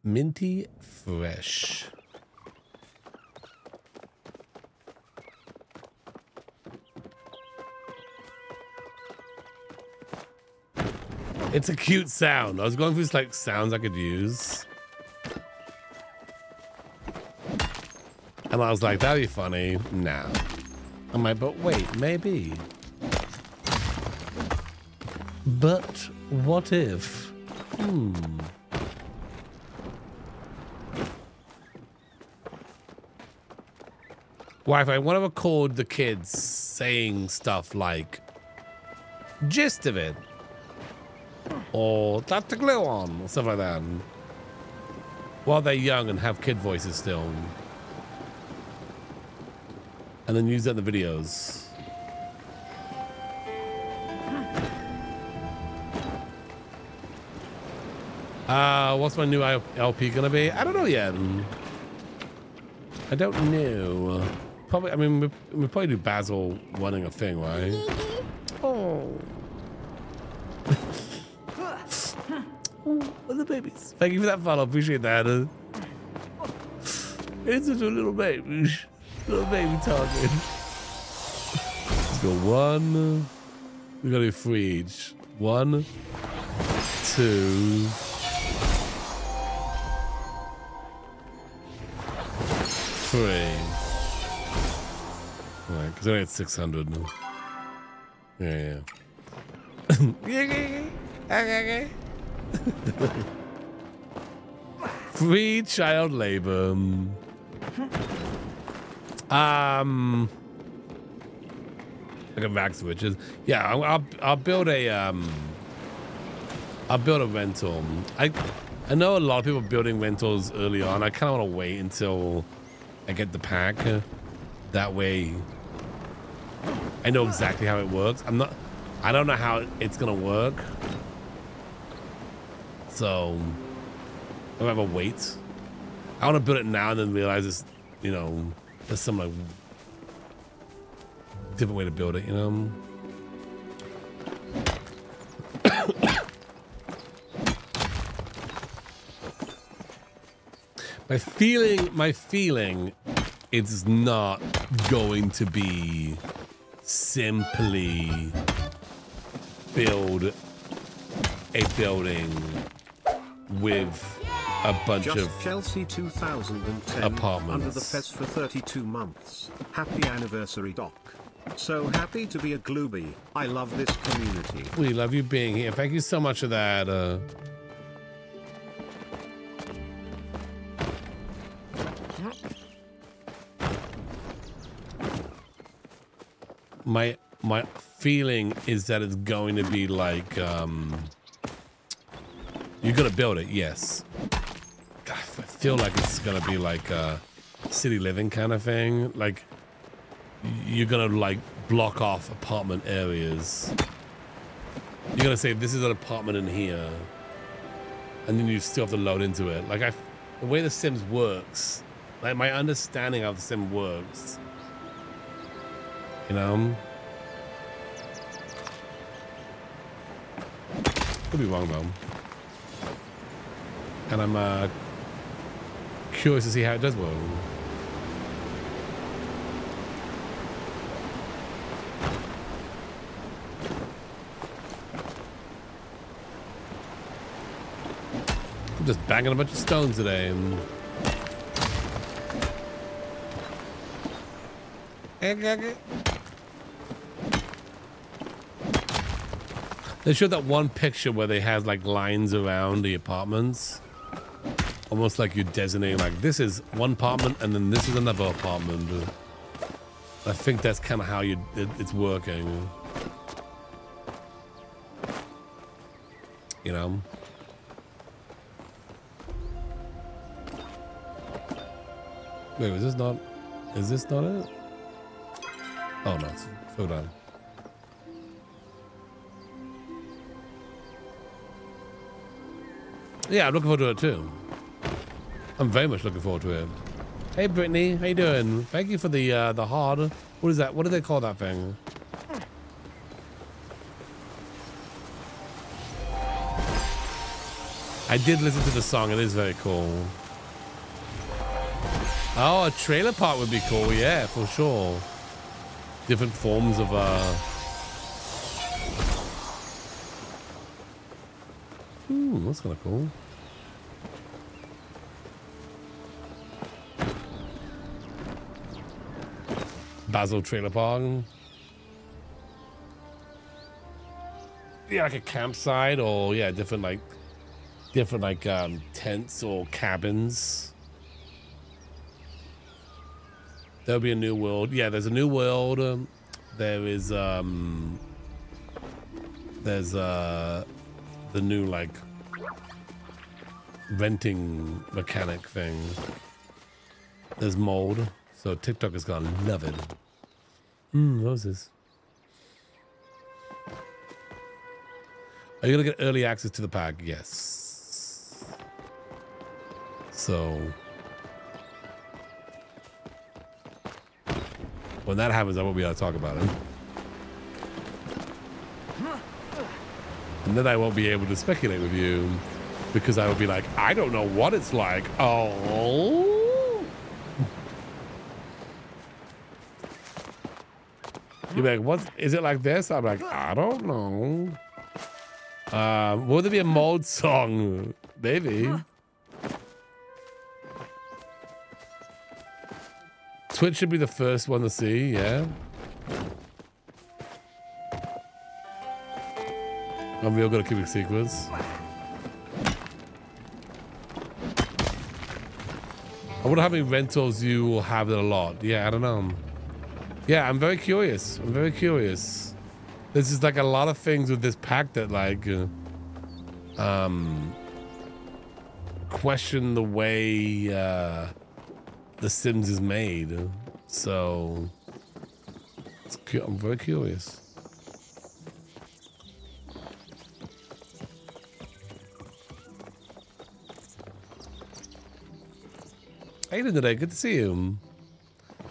Minty fresh. It's a cute sound. I was going through like sounds I could use. And I was like, that'd be funny. Nah. I'm like, but wait, maybe. But what if? Hmm. Why, if I want to record the kids saying stuff like, gist of it. Or DrGluon, or stuff like that. While they're young and have kid voices still. And then use that in the videos. Uh, what's my new L P gonna be? I don't know yet. I don't know. Probably, I mean, we we'll probably do Basil running a thing, right? Oh. The babies. Thank you for that follow. Appreciate that. Uh, it's such a little baby. Little baby talking. Let's go one. We gotta do three each. One, two. Three. Alright, because I only had six hundred. Yeah, yeah. Okay, okay. Free child labor. Um, I can max switches. Yeah, I'll, I'll I'll build a um. I'll build a rental. I I know a lot of people are building rentals early on. I kind of want to wait until I get the pack. That way, I know exactly how it works. I'm not. I don't know how it's gonna work. So I'm gonna wait. I want to build it now and then realize it's, you know, there's some like different way to build it, you know. My feeling, my feeling, it's not going to be simply build a building with a bunch Just of Chelsea two thousand ten apartments under the fez for thirty-two months. Happy anniversary, Doc. So happy to be a Gloobie. I love this community. We love you being here. Thank you so much for that. Uh, my my feeling is that it's going to be like um you're gonna build it, yes. God, I feel like it's gonna be like a city living kind of thing. Like you're gonna like block off apartment areas. You're gonna say this is an apartment in here, and then you still have to load into it. Like I, the way the Sims works, like my understanding of the Sim works. You know, could be wrong though, and I'm uh, curious to see how it does work. I'm just banging a bunch of stones today. And they showed that one picture where they had like lines around the apartments, almost like you're designating like this is one apartment and then this is another apartment. I think that's kind of how you it, it's working, you know. Wait, is this not? Is this not it? Oh no! Hold on. Yeah, I'm looking forward to it too. I'm very much looking forward to it. Hey, Brittany, how you doing? Thank you for the uh, the hard. What is that? What do they call that thing? I did listen to the song. It is very cool. Oh, a trailer park would be cool. Yeah, for sure. Different forms of uh. Ooh, that's kind of cool. Basil trailer park. Yeah, like a campsite or yeah, different like, different like um, tents or cabins. There'll be a new world. Yeah, there's a new world. Um, there is um. There's uh. The new like renting mechanic thing. There's mold, so TikTok is gonna love it. Mmm, roses. Are you gonna get early access to the pack? Yes. So when that happens, I won't be able to talk about it. And then I won't be able to speculate with you because I will be like, I don't know what it's like. Oh, you're like, what is it like this? I'm like, I don't know. Uh, will there be a mold song? Maybe. Twitch should be the first one to see. Yeah. I'm real good at keeping secrets. I wonder how many rentals you will have in a lot. Yeah, I don't know. Yeah, I'm very curious. I'm very curious. This is like a lot of things with this pack that like uh, um, question the way uh, The Sims is made. So it's cu I'm very curious. How you doing today? Good to see you.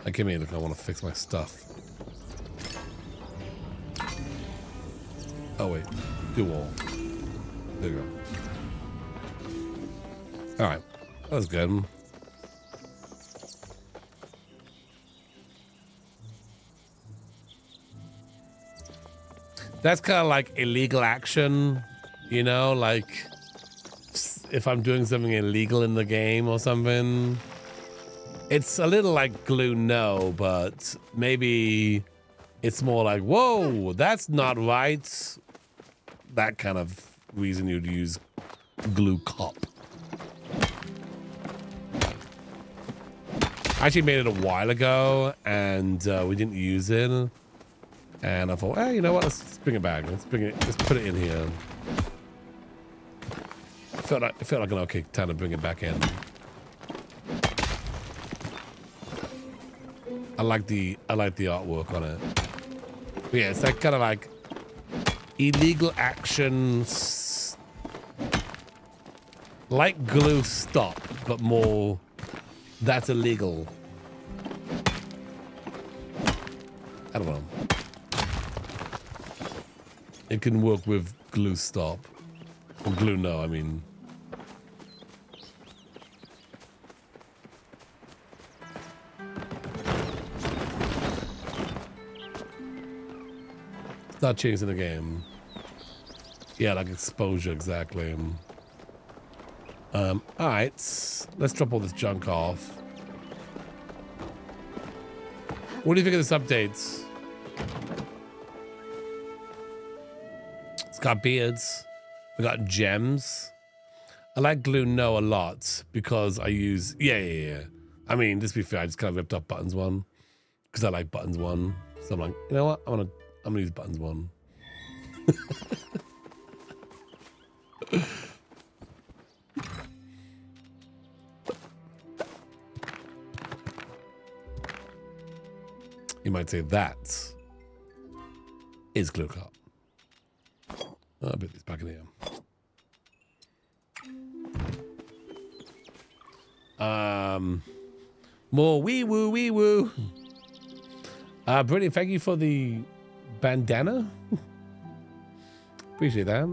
I came here because I want to fix my stuff. Oh wait, do all. There you go. All right, that was good. That's kind of like illegal action, you know, like if I'm doing something illegal in the game or something. It's a little like glue, no, but maybe it's more like, whoa, that's not right. That kind of reason you'd use glue cop. I actually made it a while ago and uh, we didn't use it. And I thought, hey, you know what? Let's, let's bring it back. Let's bring it, let's put it in here. It felt like, it felt like an okay time to bring it back in. I like the I like the artwork on it. But yeah, it's like kind of like illegal actions, like glue stop, but more that's illegal. I don't know. It can work with glue stop or glue no. I mean. Not changing the game. Yeah, like exposure, exactly. Um, all right, let's drop all this junk off. What do you think of this update? It's got beards. We got gems. I like glue no a lot because I use, yeah, yeah, yeah. I mean, just to be fair, I just kind of ripped off buttons one because I like buttons one. So I'm like, you know what? I want to I'm gonna use buttons one. You might say that is glue cop. I'll put this back in here. Um, more wee woo wee woo. Uh, Brittany, thank you for the bandana. Appreciate that.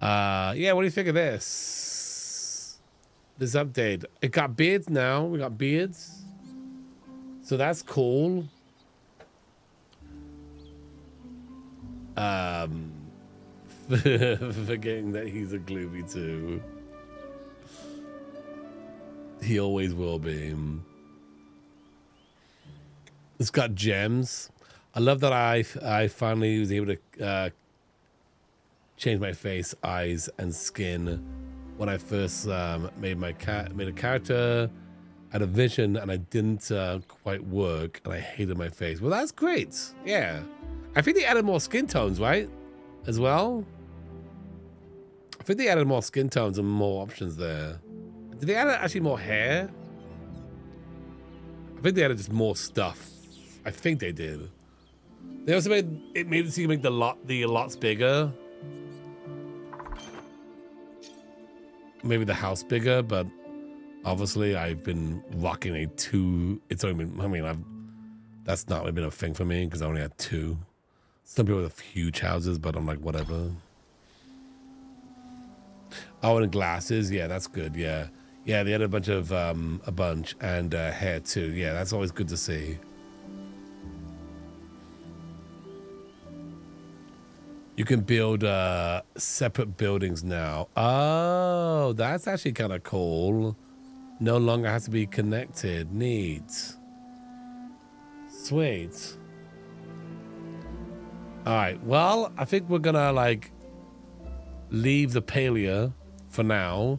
Uh yeah, what do you think of this this update? It got beards now. We got beards, so that's cool. Um forgetting that he's a Gloopy too. He always will be. It's got gems. I love that I I finally was able to uh, change my face, eyes, and skin. When I first um, made my cat made a character, I had a vision, and I didn't uh, quite work, and I hated my face. Well, that's great. Yeah, I think they added more skin tones, right? As well, I think they added more skin tones and more options there. Did they add actually more hair? I think they added just more stuff. I think they did. They also made it made it seem like the lot the lots bigger. Maybe the house bigger, but obviously I've been rocking a two. It's only been, I mean, I've that's not really been a thing for me because I only had two. Some people with huge houses, but I'm like, whatever. Oh, and glasses, yeah, that's good, yeah. Yeah, they had a bunch of um a bunch and uh, hair too. Yeah, that's always good to see. You can build uh, separate buildings now. Oh, that's actually kind of cool. No longer has to be connected. Neat. Sweet. All right. Well, I think we're going to like leave the Palia for now.